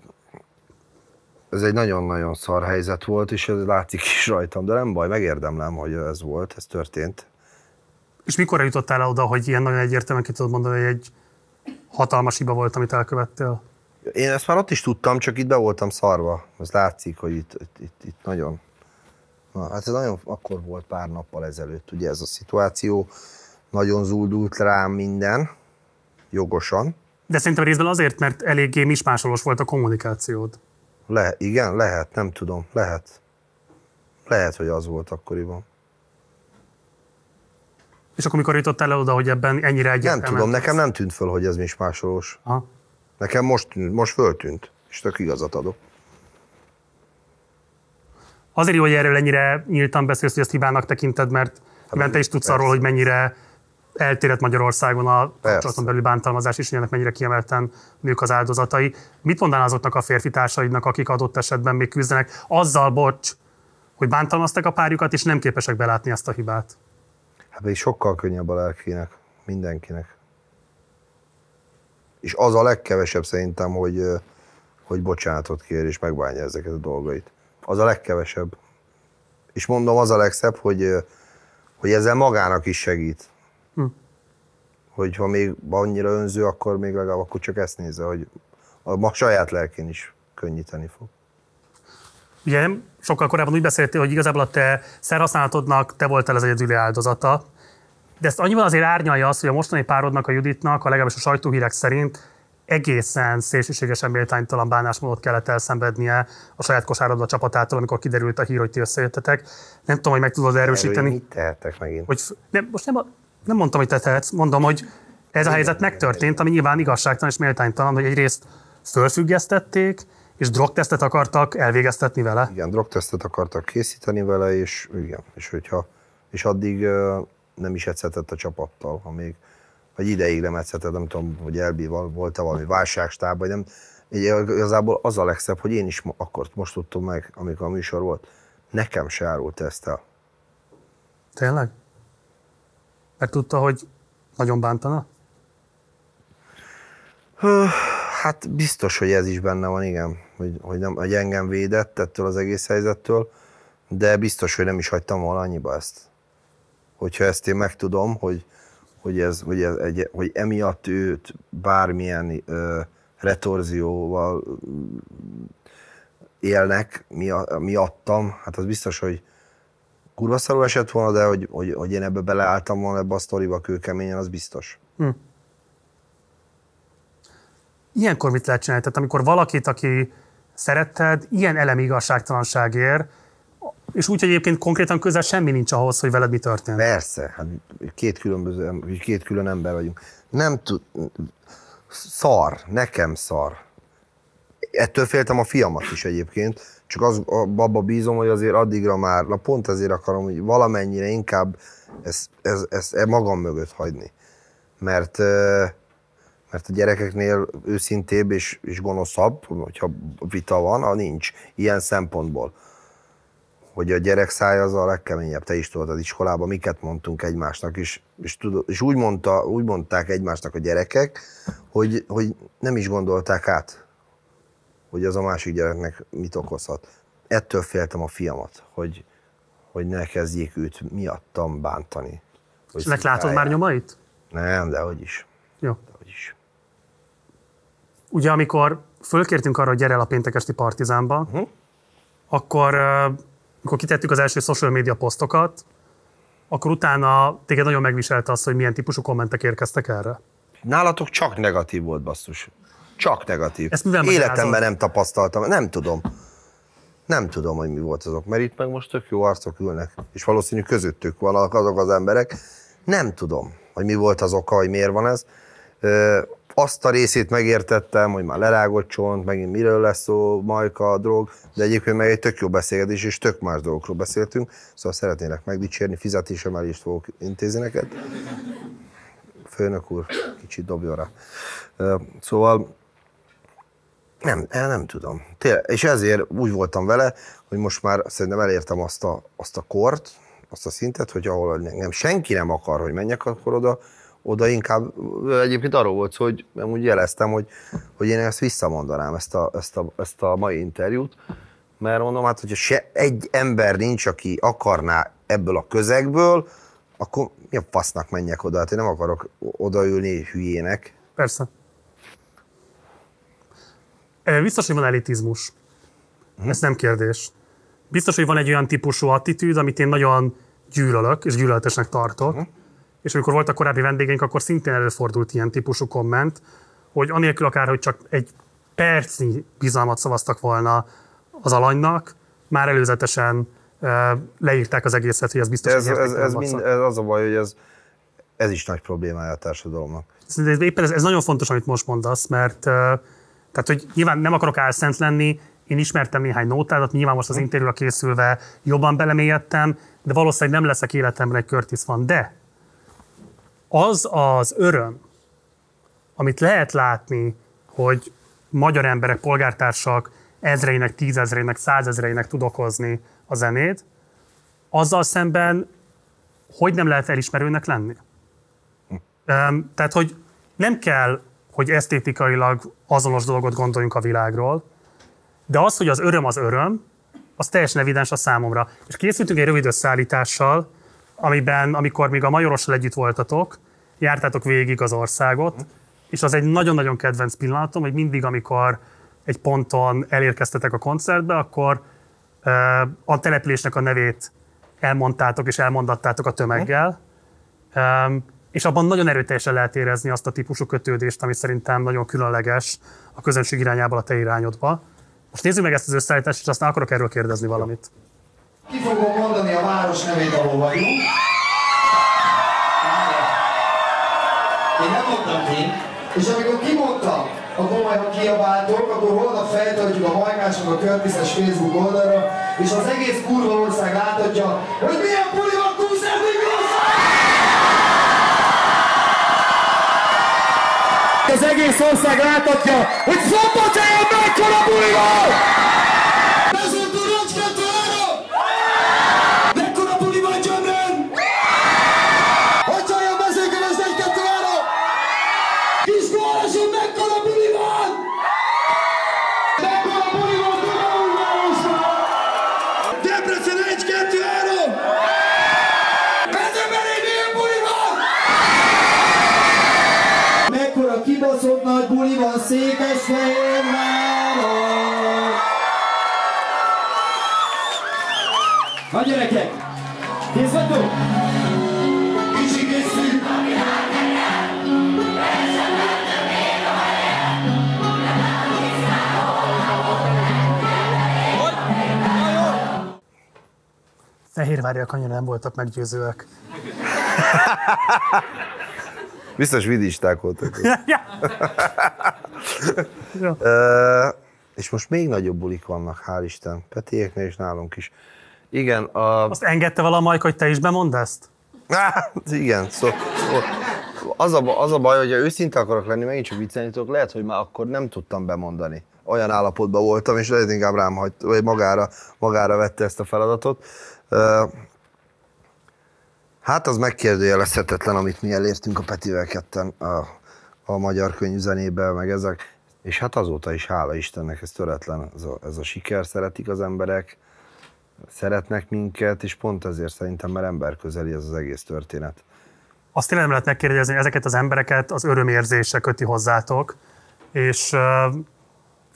ez egy nagyon-nagyon szar helyzet volt, és ez látszik is rajtam, de nem baj, megérdemlem, hogy ez volt, ez történt. És mikor jutottál el oda, hogy ilyen nagyon egyértelműen ki tudod mondani, hogy egy hatalmas hiba volt, amit elkövettél? Én ezt már ott is tudtam, csak itt be voltam szarva. Ez látszik, hogy itt nagyon... Na, hát ez nagyon akkor volt pár nappal ezelőtt, ugye ez a szituáció, nagyon zúdult rám minden, jogosan. De szerintem részben azért, mert eléggé mismásolós volt a kommunikációd. Igen, lehet, nem tudom, lehet. Lehet, hogy az volt akkoriban. És akkor mikor jutottál el oda, hogy ebben ennyire egyértelmű? Nem tudom, nekem nem tűnt föl, hogy ez mismásolós. Aha. Nekem most föltűnt, és tök igazat adok. Azért jó, hogy erről ennyire nyíltan beszélsz, hogy ezt hibának tekinted, mert hát, te is tudsz arról, hogy mennyire eltérett Magyarországon a kapcsolaton belüli bántalmazás is, ennek mennyire kiemelten nők az áldozatai. Mit mondanál azoknak a férfi társaidnak, akik adott esetben még küzdenek, azzal, bocs, hogy bántalmazták a párjukat, és nem képesek belátni ezt a hibát? Hát pedig sokkal könnyebb a lelkinek, mindenkinek. És az a legkevesebb szerintem, hogy bocsánatot kér és megbánja ezeket a dolgait. Az a legkevesebb. És mondom, az a legszebb, hogy ezzel magának is segít. Hogyha még annyira önző, akkor még legalább akkor csak ezt nézze, hogy a saját lelkén is könnyíteni fog. Ugye nem sokkal korábban úgy beszéltél, hogy igazából a te szerhasználatodnak te voltál az egyedüli áldozata, de ezt annyival azért árnyalja az, hogy a mostani párodnak, a Juditnak, a legalábbis a sajtóhírek szerint egészen szélsőségesen méltánytalan bánásmódot kellett elszenvednie a saját kosárlabda csapatától, amikor kiderült a hír, hogy ti összejöttetek. Nem tudom, hogy meg tudod erősíteni. Mit tehetek megint? Hogy, most nem mondtam, hogy te tehetsz, mondom, hogy ez a helyzet megtörtént, ami nyilván igazságtalan és méltánytalan, hogy egyrészt fölfüggesztették, és drogtesztet akartak elvégeztetni vele? Igen, drogtesztet akartak készíteni vele, és igen, és addig nem is edzhetett a csapattal, amíg, vagy ideig nem edzhetett, nem tudom, hogy elbír, volt-e valami válságstáb, vagy nem. Igazából az a legszebb, hogy én is akkor most tudtam meg, amikor a műsor volt, nekem se árult ezt el. Tényleg? Mert tudta, hogy nagyon bántana? Hát biztos, hogy ez is benne van, igen, hogy engem védett ettől az egész helyzettől, de biztos, hogy nem is hagytam volna annyiba ezt. Hogyha ezt én megtudom, hogy emiatt őt bármilyen retorzióval élnek miattam, hát az biztos, hogy kurva szarul esett volna, de hogy én ebbe beleálltam volna ebbe a sztoriba kőkeményen, az biztos. Hm. Ilyenkor mit lehet csinálni? Tehát amikor valakit, aki szeretted, ilyen elemi igazságtalanság ér, és úgy, hogy egyébként konkrétan közel semmi nincs ahhoz, hogy veled mi történt. Persze, hát két külön ember vagyunk. Nem tud... Szar, nekem szar. Ettől féltem a fiamat is egyébként, csak abba bízom, hogy azért addigra már, pont azért akarom, hogy valamennyire inkább ezt magam mögött hagyni. Mert a gyerekeknél őszintébb és gonoszabb, hogyha vita van, nincs ilyen szempontból. Hogy a gyerek szája az a legkeményebb, te is tudod az iskolában, miket mondtunk egymásnak, és úgy mondták egymásnak a gyerekek, hogy nem is gondolták át, hogy az a másik gyereknek mit okozhat. Ettől féltem a fiamat, hogy ne kezdjék őt miattam bántani. És látod már nyomait? Nem, de hogy is. Jó. Ugye, amikor fölkértünk arra, hogy gyere el a Péntek Esti Partizánba, akkor kitettük az első social media posztokat, akkor utána téged nagyon megviselte az, hogy milyen típusú kommentek érkeztek erre. Nálatok csak negatív volt, basszus. Csak negatív. Életemben nem tapasztaltam, nem tudom. Nem tudom, hogy mi volt azok, mert itt meg most tök jó arcok ülnek, és valószínű közöttük vannak azok az emberek. Nem tudom, hogy mi volt az oka, hogy miért van ez. Azt a részét megértettem, hogy már lerágott csont, megint miről lesz szó, Majka, drog, de egyébként meg egy tök jó beszélgetés, és tök más dolgokról beszéltünk, szóval szeretnének megdicsérni, fizetésemelést fogok intézni neked. Főnök úr, kicsit dobjon rá. Szóval nem tudom. És ezért úgy voltam vele, hogy most már szerintem elértem azt a kort, azt a szintet, hogy ahol nem, senki nem akar, hogy menjek akkor oda inkább, egyébként arról volt szó, hogy nem úgy jeleztem, hogy én ezt visszamondanám, ezt a mai interjút, mert mondom, hát, hogyha se egy ember nincs, aki akarná ebből a közegből, akkor mi a fasznak menjek oda? Hát én nem akarok odaülni hülyének. Persze. Biztos, hogy van elitizmus. Ez nem kérdés. Biztos, hogy van egy olyan típusú attitűd, amit én nagyon gyűlölök, és gyűlöletesnek tartok. És amikor voltak korábbi vendégeink, akkor szintén előfordult ilyen típusú komment, hogy anélkül akár, hogy csak egy percnyi bizalmat szavaztak volna az alanynak, már előzetesen leírták az egészet, hogy ez biztos. Ez az a baj, hogy ez is nagy problémája a társadalomnak. Éppen ez nagyon fontos, amit most mondasz, mert tehát, hogy nyilván nem akarok álszent lenni, én ismertem néhány nótádat, nyilván most az interjúra készülve jobban belemélyedtem, de valószínűleg nem leszek életemben egy Curtis fan, de az az öröm, amit lehet látni, hogy magyar emberek, polgártársak ezreinek, tízezreinek, százezreinek tud okozni a zenét, azzal szemben hogy nem lehet elismerőnek lenni? Tehát, hogy nem kell, hogy esztétikailag azonos dolgot gondoljunk a világról, de az, hogy az öröm, az teljesen evidens a számomra. És készültünk egy rövid összeállítással, amiben, amikor még a Majorossal együtt voltatok, jártátok végig az országot, és az egy nagyon-nagyon kedvenc pillanatom, hogy mindig, amikor egy ponton elérkeztetek a koncertbe, akkor a településnek a nevét elmondtátok és elmondattátok a tömeggel, És abban nagyon erőteljesen lehet érezni azt a típusú kötődést, ami szerintem nagyon különleges a közönség irányából a te irányodba. Most nézzük meg ezt az összeállítást, és aztán akarok erről kérdezni valamit. Ki fogom mondani a város nevét, ahol vagyunk. Én nem mondtam én. És amikor kimondtam, akkor majd kiabáltok, akkor holnap feltöltjük a Majkásnak a Curtis-es Facebook oldalra, és az egész kurva ország láthatja, hogy milyen buli van az egész ország láthatja, hogy szombathelyen mekkora buli van! Mezőtől Rocskentőre! Mekkora buli van Gyömrön! Hagyjálja a mezőkön az 1-2-3! Kiskolásod mekkora buli van! Mekkora buli van Dunaújvárosban! Debrecen 1-2-3! Mezőberén milyen buli van! Mekkora kibaszott nagy buli van Székesfehérváron! Na gyerekek! Kész vagytok? Kicsi készül! Fehérváriak annyira nem voltak meggyőzőek. Biztos vidisták voltak. És most még nagyobb bulik vannak, hál' Isten. Petiéknél és nálunk is. Igen, Azt engedte vala Majka, hogy te is bemondd ezt? Igen, az a baj, hogyha őszinte akarok lenni, megint csak viccelni tudok, lehet, hogy már akkor nem tudtam bemondani. Olyan állapotban voltam, és lehet inkább rám hagyta, vagy magára vette ezt a feladatot. Hát az megkérdőjelezhetetlen, amit mi elértünk a Petivel ketten a magyar könyvzenében, meg ezek. És hát azóta is, hála Istennek, ez töretlen ez a siker, szeretik az emberek, szeretnek minket, és pont ezért szerintem már emberközeli ez az egész történet. Azt tényleg nem lehet megkérdezni, hogy ezeket az embereket az örömérzése köti hozzátok, és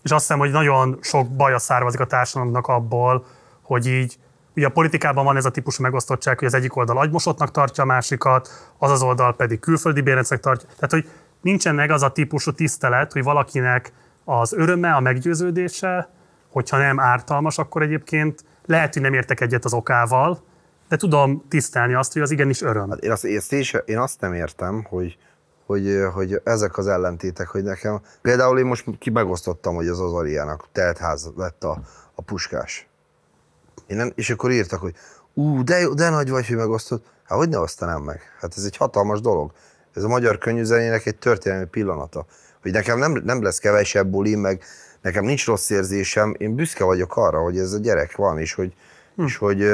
azt hiszem, hogy nagyon sok baja származik a társadalomnak abból, hogy így, ugye a politikában van ez a típusú megosztottság, hogy az egyik oldal agymosottnak tartja a másikat, az oldal pedig külföldi bérencnek tartja. Tehát, hogy nincsen meg az a típusú tisztelet, hogy valakinek az öröme, a meggyőződése, hogyha nem ártalmas, akkor egyébként lehet, hogy nem értek egyet az okával, de tudom tisztelni azt, hogy az igenis öröm. Hát én azt nem értem, hogy ezek az ellentétek, hogy nekem... Például én most megosztottam, hogy az Azariának teltház lett a Puskás. És akkor írtak, hogy de nagy vagy, hogy megosztod. Hát hogy ne osztanám meg? Hát ez egy hatalmas dolog. Ez a magyar könnyűzenének egy történelmi pillanata. Hogy nekem nem lesz kevesebb buli, meg nekem nincs rossz érzésem, én büszke vagyok arra, hogy ez a gyerek van, és hogy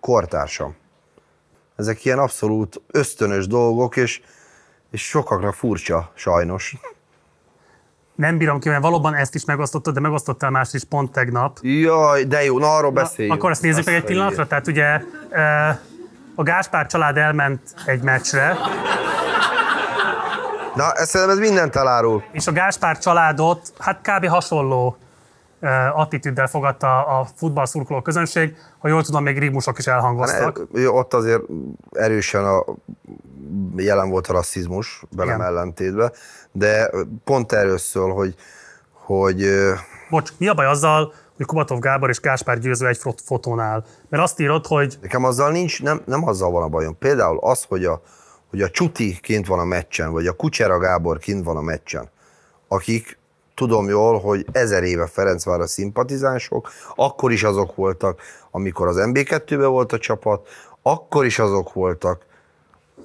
kortársam. Ezek ilyen abszolút ösztönös dolgok, és sokaknak furcsa, sajnos. Nem bírom ki, mert valóban ezt is megosztottad, de megosztottál mást is pont tegnap. Jaj, de jó, na arról beszéljünk. Akkor ezt nézzük meg egy pillanatra. Tehát ugye a Gáspár család elment egy meccsre. Na, szerintem ez mindent elárul. És a Gáspár családot, hát kb. Hasonló attitűddel fogadta a futballszurkoló közönség. Ha jól tudom, még rigmusok is elhangoztak. Ott azért erősen jelen volt a rasszizmus, velem ellentétben, de pont erről szól, hogy... Bocs, mi a baj azzal, hogy Kubatov Gábor és Gáspár Győző egy fotónál? Mert azt írod, hogy... Nekem azzal nincs, nem azzal van a bajom. Például az, hogy a Csuti kint van a meccsen, vagy a Kucsera Gábor kint van a meccsen, akik tudom jól, hogy 1000 éve Ferencváros szimpatizánsok, akkor is azok voltak, amikor az MB2-ben volt a csapat, akkor is azok voltak,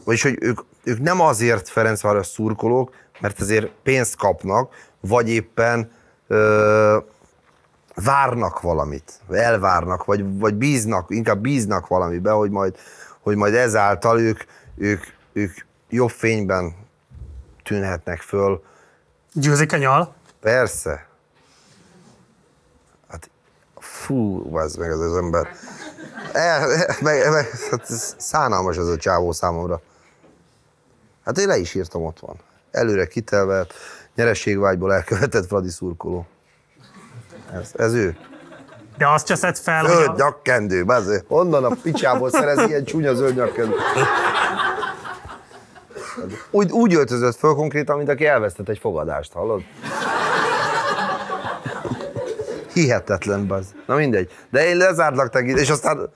vagyis hogy ők nem azért Ferencváros szurkolók, mert azért pénzt kapnak, vagy éppen várnak valamit, elvárnak, vagy bíznak, inkább bíznak valamiben, hogy majd ezáltal ők jobb fényben tűnhetnek föl. Győzik a nyal? Persze. Hát, fú, vázd meg az ember. Hát szánalmas ez a csávó számomra. Hát én le is írtam, ott van. Előre kitelvelt, nyerességvágyból elkövetett Fradi szurkoló. Ez ő. De azt cseszed fel, zöld hogy... nyakkendő, honnan a picsából szerez ilyen csúnya zöld nyakkendő? Úgy öltözött föl konkrétan, mint aki elvesztett egy fogadást, hallod? Hihetetlen, bazd. Na mindegy. De én lezártlak tegít, és aztán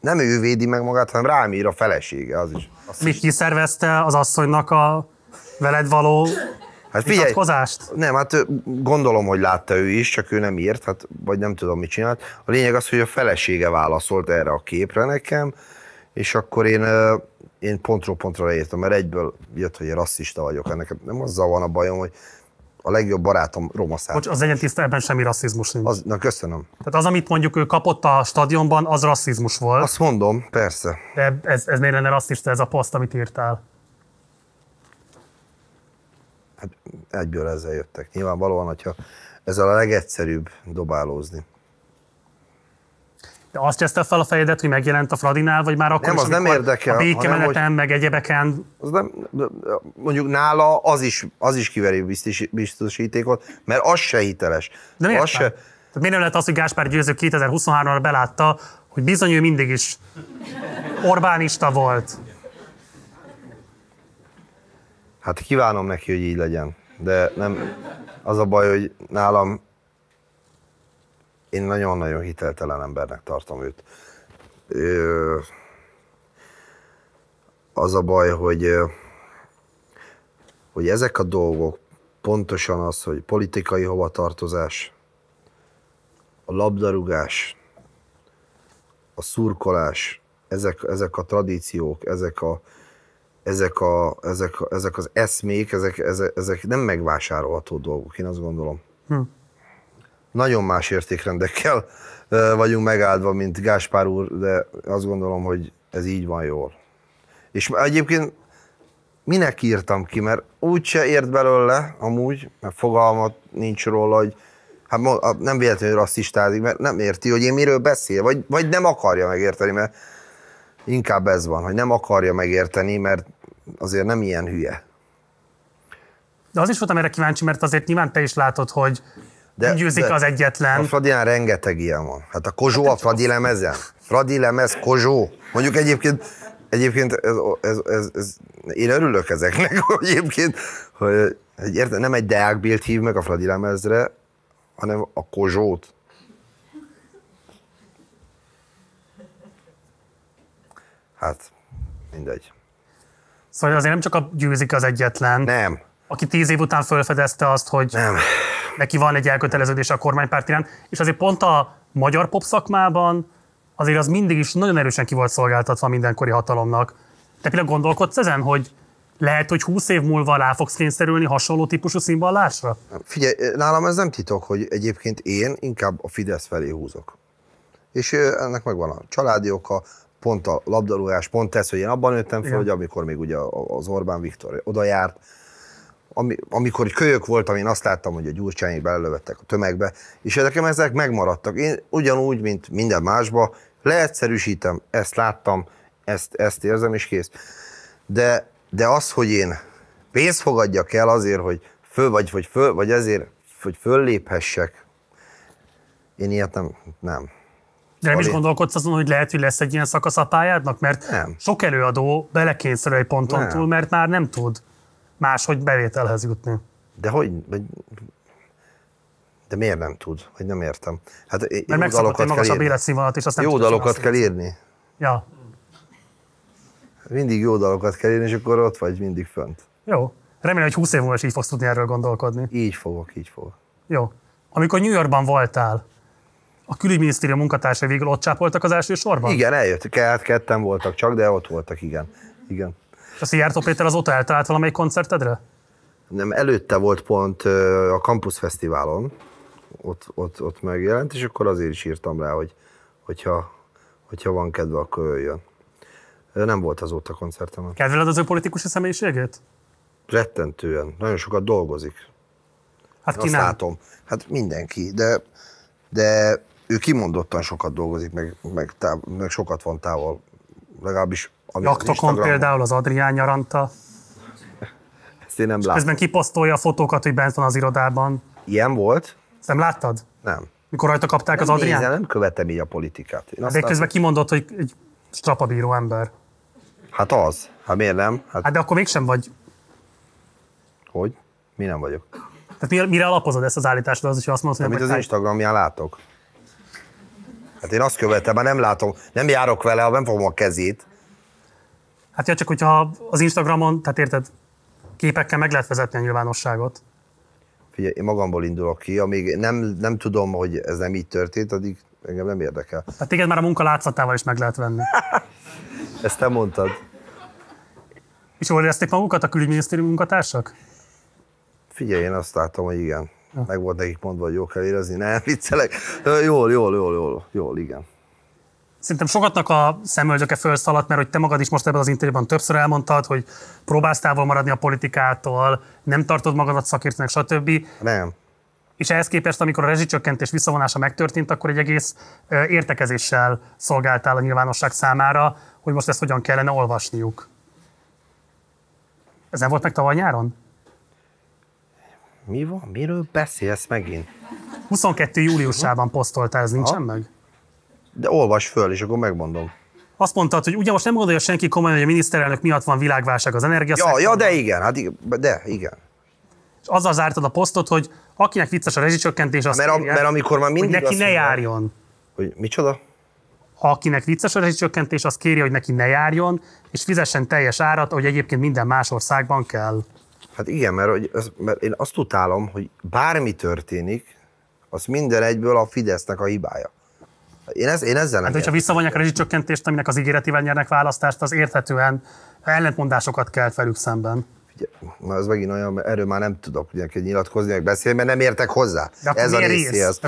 nem ő védi meg magát, hanem rám ír a felesége, az is. Mit kiszervezte az asszonynak a veled való vitatkozást? Hát nem, hát gondolom, hogy látta ő is, csak ő nem írt, hát, vagy nem tudom, mit csinált. A lényeg az, hogy a felesége válaszolt erre a képre nekem, és akkor én pontról pontra leírtam, mert egyből jött, hogy én rasszista vagyok. Ennek nem azzal van a bajom, hogy a legjobb barátom roma származású. Az legyen tiszta, ebben semmi rasszizmus nincs. Az, na köszönöm. Tehát az, amit mondjuk ő kapott a stadionban, az rasszizmus volt. Azt mondom, persze. De ez miért lenne rasszista ez a poszt, amit írtál? Hát egyből ezzel jöttek. Nyilvánvalóan, hogyha ezzel a legegyszerűbb dobálózni. De azt cseszted fel a fejedet, hogy megjelent a Fradinál, vagy már akkor nem, is, az nem érdekel, a békemeneten, hogy... meg egyebeken? Az nem, mondjuk nála az is kiveri biztosítékot, mert az se hiteles. De miért az se... Tehát miért nem lehet az, hogy Gáspár Győző 2023-ra belátta, hogy bizony ő mindig is Orbánista volt? Hát kívánom neki, hogy így legyen, de nem az a baj, hogy nálam én nagyon-nagyon hiteltelen embernek tartom őt. Az a baj, hogy ezek a dolgok, pontosan az, hogy politikai hovatartozás, a labdarúgás, a szurkolás, ezek a tradíciók, ezek az eszmék, ezek nem megvásárolható dolgok, én azt gondolom. Nagyon más értékrendekkel vagyunk megáldva, mint Gáspár úr, de azt gondolom, hogy ez így van jól. És egyébként minek írtam ki, mert úgyse ért belőle amúgy, mert fogalmat nincs róla, hogy hát nem véletlenül rasszistázik, mert nem érti, hogy én miről beszél, vagy nem akarja megérteni, mert inkább ez van, hogy nem akarja megérteni, mert azért nem ilyen hülye. De az is voltam erre kíváncsi, mert azért nyilván te is látod, hogy győzik az egyetlen. A Fradinál rengeteg ilyen van. Hát a Kozsó a Fradi lemezen. Fradi lemez, Kozsó. Mondjuk egyébként ez, én örülök ezeknek, egyébként, hogy érted, nem egy Deák Bilt hív meg a Fradi lemezre, hanem a Kozsót. Hát, mindegy. Szóval azért nem csak a Győzik az egyetlen. Nem. Aki 10 év után felfedezte azt, hogy nem. Neki van egy elköteleződés a kormánypárt iránt, és azért pont a magyar pop szakmában azért az mindig is nagyon erősen ki volt szolgáltatva mindenkori hatalomnak. Te például gondolkodsz ezen, hogy lehet, hogy 20 év múlva rá fogsz kényszerülni hasonló típusú színvallásra? Figyelj, nálam ez nem titok, hogy egyébként én inkább a Fidesz felé húzok. És ennek megvan a családi oka, pont a labdarúgás, pont ez, hogy én abban nőttem fel, hogy amikor még ugye az Orbán Viktor oda járt, amikor kölyök voltam, én azt láttam, hogy a Gyurcsányék belelövettek a tömegbe, és ezek megmaradtak. Én ugyanúgy, mint minden másba, leegyszerűsítem, ezt láttam, ezt érzem, és kész. De az, hogy én pénzt fogadjak el azért, hogy föl, vagy ezért, hogy fölléphessek, én ilyet nem. De nem is gondolkodsz azon, hogy lehet, hogy lesz egy ilyen szakasz a pályádnak? Mert nem. Sok előadó belekényszerül egy ponton túl, mert már nem tud máshogy bevételhez jutni. De hogy? De miért nem tud? Hogy nem értem. Hát mert megszokott egy magasabb életszínvonalat, és azt nem tudja. Jó dalokat kell írni. Ja. Mindig jó dalokat kell írni, és akkor ott vagy mindig fönt. Jó. Remélem, hogy 20 év múlva is így fogsz tudni erről gondolkodni. Így fogok. Jó. Amikor New Yorkban voltál, a külügyminisztérium munkatársai végül ott csápoltak az első sorban? Igen, eljöttek. Hát ketten voltak csak, de ott voltak, igen. És a Szijjártó Péter azóta eltalált valamelyik koncertedre? Nem, előtte volt pont a Campus Fesztiválon, ott megjelent, és akkor azért is írtam rá, hogy hogyha van kedve, akkor jöjjön. Nem volt azóta koncertem. Kedveled az ő politikusi személyiségét? Rettentően. Nagyon sokat dolgozik. Hát ki nem? Látom. Hát mindenki, de ő kimondottan sokat dolgozik, meg sokat van távol, legalábbis Jaktokon például az Adrián nyaranta. Ezt én nem látom. Közben kiposztolja a fotókat, hogy bent van az irodában. Ilyen volt? Ezt nem láttad? Nem. Mikor rajta kapták az Adrián? Nem követem így a politikát. Én de közben kimondott, hogy egy strapabíró ember. Hát az. Hát miért nem? Hát de akkor mégsem vagy. Hogy? Mi nem vagyok. Tehát mire alapozod ezt az állítást, az is, hogy azt mondod, hogy... Amit az Instagramján látok. Hát én azt követem, már nem látom, nem járok vele, ha nem fogom a kezét. Hát ja, csak hogyha az Instagramon, tehát érted, képekkel meg lehet vezetni a nyilvánosságot. Figyelj, én magamból indulok ki, amíg nem tudom, hogy ez nem így történt, addig engem nem érdekel. Hát téged már a munka látszatával is meg lehet venni. Ezt te mondtad. És jól érezték magukat a külügyminisztérium munkatársak? Figyelj, én azt látom, hogy igen. Meg volt nekik mondva, hogy jól kell érezni, nem viccelek. Jól, igen. Szerintem sokatnak a szemöldöke felszaladt, mert hogy te magad is most ebben az interjúban többször elmondtad, hogy próbálsz távol maradni a politikától, nem tartod magadat szakértőnek, stb. Nem. És ehhez képest, amikor a rezsicsökkentés visszavonása megtörtént, akkor egy egész értekezéssel szolgáltál a nyilvánosság számára, hogy most ezt hogyan kellene olvasniuk. Ez nem volt meg tavaly nyáron? Mi van? Miről beszélsz megint? 22. júliusában posztoltál, ez nincsen meg? De olvasd föl, és akkor megmondom. Azt mondtad, hogy ugye most nem gondolja senki komolyan, hogy a miniszterelnök miatt van világválság az energiaszektorban. Ja, de igen, hát de igen. És azzal zártad a posztot, hogy akinek vicces a rezsicsökkentés, azt mert amikor már mindig hogy neki ne járjon. Hogy micsoda? Akinek vicces a rezsicsökkentés, azt kéri, hogy neki ne járjon, és fizessen teljes árat, ahogy egyébként minden más országban kell. Hát igen, mert én azt utálom, hogy bármi történik, az minden egyből a Fidesznek a hibája. Én ezzel nem. Hát, hogyha visszavonják a rezsicsökkentést, aminek az ígéretével nyernek választást, az érthetően ellentmondásokat kelt velük szemben. Na, ez megint olyan, erről már nem tudok nyilatkozni, meg beszélni, mert nem értek hozzá. De ez a részéhez.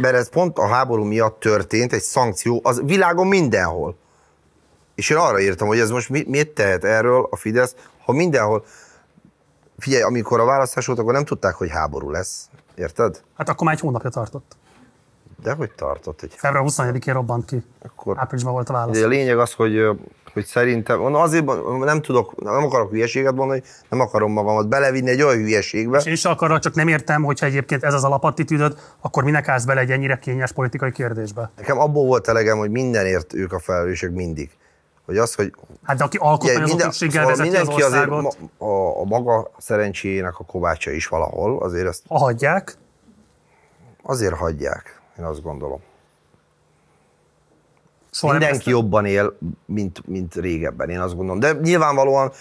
Mert ez pont a háború miatt történt, egy szankció, az világon mindenhol. És én arra írtam, hogy ez most mit tehet erről a Fidesz, ha mindenhol... Figyelj, amikor a választás volt, akkor nem tudták, hogy háború lesz. Érted? Hát akkor már egy hónapja tartott. Dehogy tartott egy... Február 24-én robbant ki. Akkor áprilisban volt a választás. A lényeg az, hogy szerintem... Azért nem akarok hülyeséget mondani, nem akarom magamat belevinni egy olyan hülyeségbe. És én is akarok, csak nem értem, hogyha egyébként ez az alapattitűdöd, akkor minek állsz bele egy ennyire kényes politikai kérdésbe? Nekem abból volt elegem, hogy mindenért ők a felelősök mindig. Hogy az, hogy... Hát de aki alkotmányozatosséggel vezeti az országot... Azért a maga szerencséjének a kovácsa is valahol, azért ezt... Ha hagyják? Azért hagyják, én azt gondolom. Soha mindenki jobban él, mint régebben, én azt gondolom. De nyilvánvalóan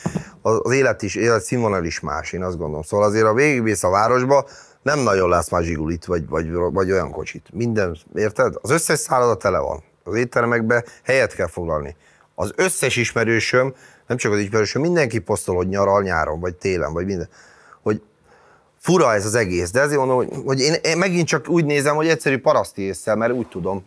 az életszínvonal is más, én azt gondolom. Szóval azért, ha végigmész a városba, nem nagyon látsz már zsigulit, vagy olyan kocsit. Minden, érted? Az összes szálloda tele van. Az éttermekbe helyet kell foglalni. Az összes ismerősöm, nem csak az ismerősöm, mindenki posztol, hogy nyaral, nyáron, vagy télen, vagy minden. Hogy fura ez az egész, de ezért mondom, hogy én megint csak úgy nézem, hogy egyszerű paraszti ésszel, mert úgy tudom.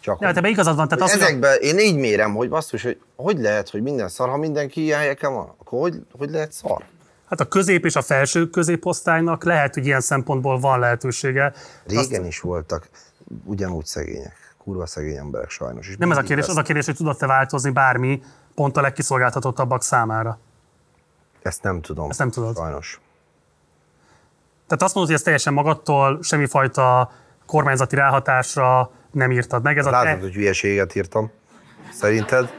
Csak ja, te igazad van, tehát ezekben én így mérem, hogy basszus, hogy lehet, hogy minden szar, ha mindenki ilyen helyeken van? Akkor hogy lehet szar? Hát a közép és a felső középosztálynak lehet, hogy ilyen szempontból van lehetősége. Régen is voltak ugyanúgy szegények. Kurva szegény emberek sajnos. És nem ez a kérdés, az a kérdés, hogy tudod-e változni bármi pont a legkiszolgáltatottabbak számára? Ezt nem tudom. Ezt nem tudod. Sajnos. Tehát azt mondod, hogy ez teljesen magadtól semmifajta kormányzati ráhatásra nem írtad meg. Ez látod, hogy hülyeséget írtam. Szerinted?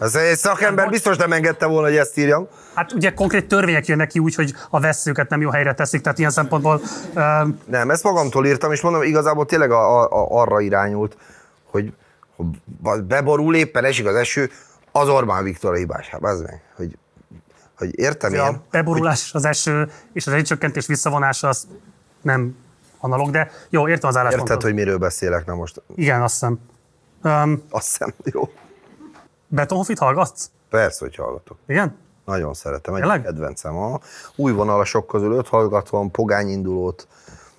Ez egy szakember biztos nem engedte volna, hogy ezt írjam. Hát ugye konkrét törvények jönnek ki úgy, hogy a vesszőket nem jó helyre teszik, tehát ilyen szempontból... Nem, ezt magamtól írtam, és mondom, igazából tényleg arra irányult, hogy beborul, éppen esik az eső, az Orbán Viktor a hibásába, ez meg, hogy értem én... A beborulás, az eső és az rezsicsökkentés visszavonása, az nem analóg, de jó, értem az álláspontot. Érted, hogy miről beszélek, na most? Igen, azt hiszem. Azt hiszem, jó. Betonhoffit hallgatsz? Persze, hogy hallgatok. Igen? Nagyon szeretem, egy kedvencem. Új vonalasok közül őt hallgatom, Pogányindulót.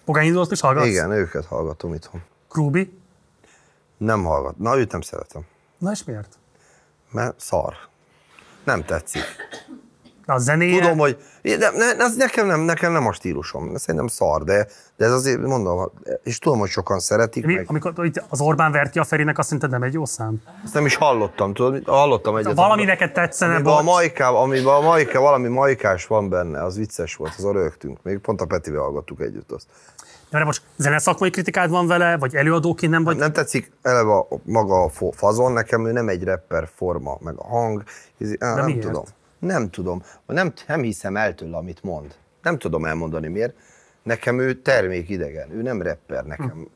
Pogányindulót is hallgatsz? Igen, őket hallgatom itthon. Krúbi? Nem hallgat. Na, őt nem szeretem. Na és miért? Mert szar. Nem tetszik. A zenéje? Tudom, hogy... Ez nekem nem a stílusom. Szerintem szar, de ez azért, mondom, és tudom, hogy sokan szeretik meg. Amikor itt az Orbán verti a Ferinek, azt szerinted nem egy jó szám? Ezt nem is hallottam, tudod? Hallottam egyet. Valami neked tetszene, amiben a Majka, valami majkás van benne, az vicces volt, az a rögtünk. Még pont a Petivel hallgattuk együtt azt. De most zeneszakmai kritikád van vele, vagy előadóként nem vagy? Nem tetszik eleve maga a fazon, nekem ő nem egy rapper forma, meg a hang. Nem tudom. Nem hiszem el tőle, amit mond. Nem tudom elmondani miért. Nekem ő termékidegen, ő nem rapper nekem.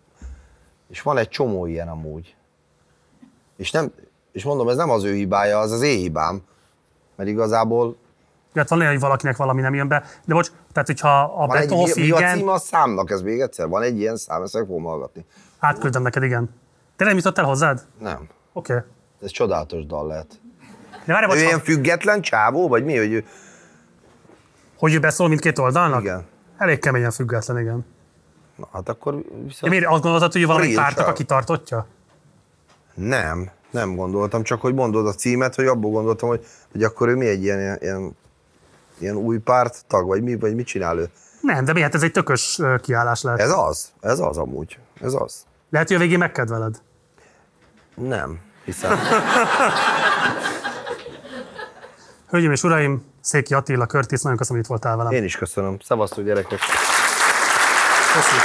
És van egy csomó ilyen amúgy. És mondom, ez nem az ő hibája, az az én hibám. Mert igazából... Tehát van olyan, hogy valakinek valami nem jön be. De bocs, tehát hogyha a Betonhoff igen... Mi a címe a számnak? Ez még egyszer? Van egy ilyen szám, ezt meg fogom hallgatni. Átküldöm neked, igen. Tényleg nem jutott el hozzád? Nem. Oké. Okay. Ez csodálatos dal lehet. De várj, bocs, ő ilyen független csávó, vagy mi? Hogy ő beszól mindkét oldalnak? Igen. Elég keményen független, igen. Na, hát akkor viszont... Miért azt gondoltad, hogy ő valami pártnak a kitartotja? Nem, nem gondoltam, csak hogy mondod a címet, hogy abból gondoltam, hogy akkor ő mi egy ilyen új párt tag, vagy mit csinál ő? Nem, de mi? Hát ez egy tökös kiállás lehet. Ez az amúgy, ez az. Lehet, hogy a végén megkedveled? Nem, hiszem. Hölgyeim és uraim, Széki Attila Curtis, nagyon köszönöm, hogy itt voltál velem. Én is köszönöm. Szevasztok, gyerekek! Köszönöm.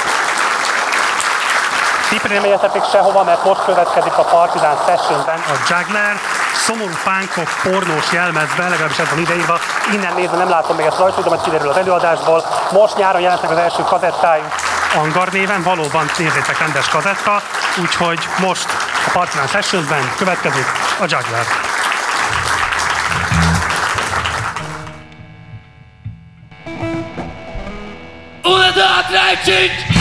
Tippre nem egyetetek sehova, mert most következik a Partizán Sessionben a Juggler, szomorú pánkok pornós jelmezben, legalábbis ez van ideírva. Innen nézve nem látom még ezt rajta, de majd kiderül az előadásból. Most nyáron jelentnek az első kazettájuk. Angar néven, valóban nézzétek, rendes kazetta, úgyhogy most a Partizán Sessionben következik a Juggler. Legend!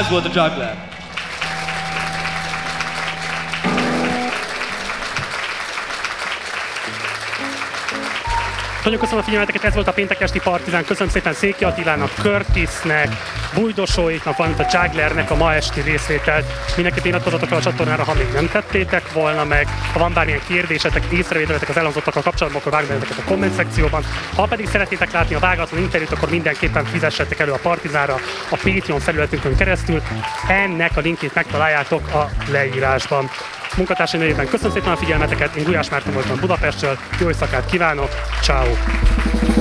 Ez volt a Juggler. Nagyon köszönöm a figyelmeteket, ez volt a Péntek Esti Partizán. Köszönöm szépen Széki Attilának, Curtisnek, Bújdosóiknak, valamint a Jugglernek a ma esti részvételt. Mindenképp iratkozzatok fel a csatornára, ha még nem tettétek volna meg. Ha van bármilyen kérdésetek, észrevételetek az elhangzottakkal kapcsolatban, akkor vágd ezeket a komment szekcióban. Ha pedig szeretnétek látni a vágatlan interjút, akkor mindenképpen fizessetek elő a Partizánra a Patreon felületünkön keresztül. Ennek a linkjét megtaláljátok a leírásban. Munkatársai nevében köszönöm szépen a figyelmeteket, én Gulyás Márton voltam Budapestről, jó éjszakát kívánok, ciao.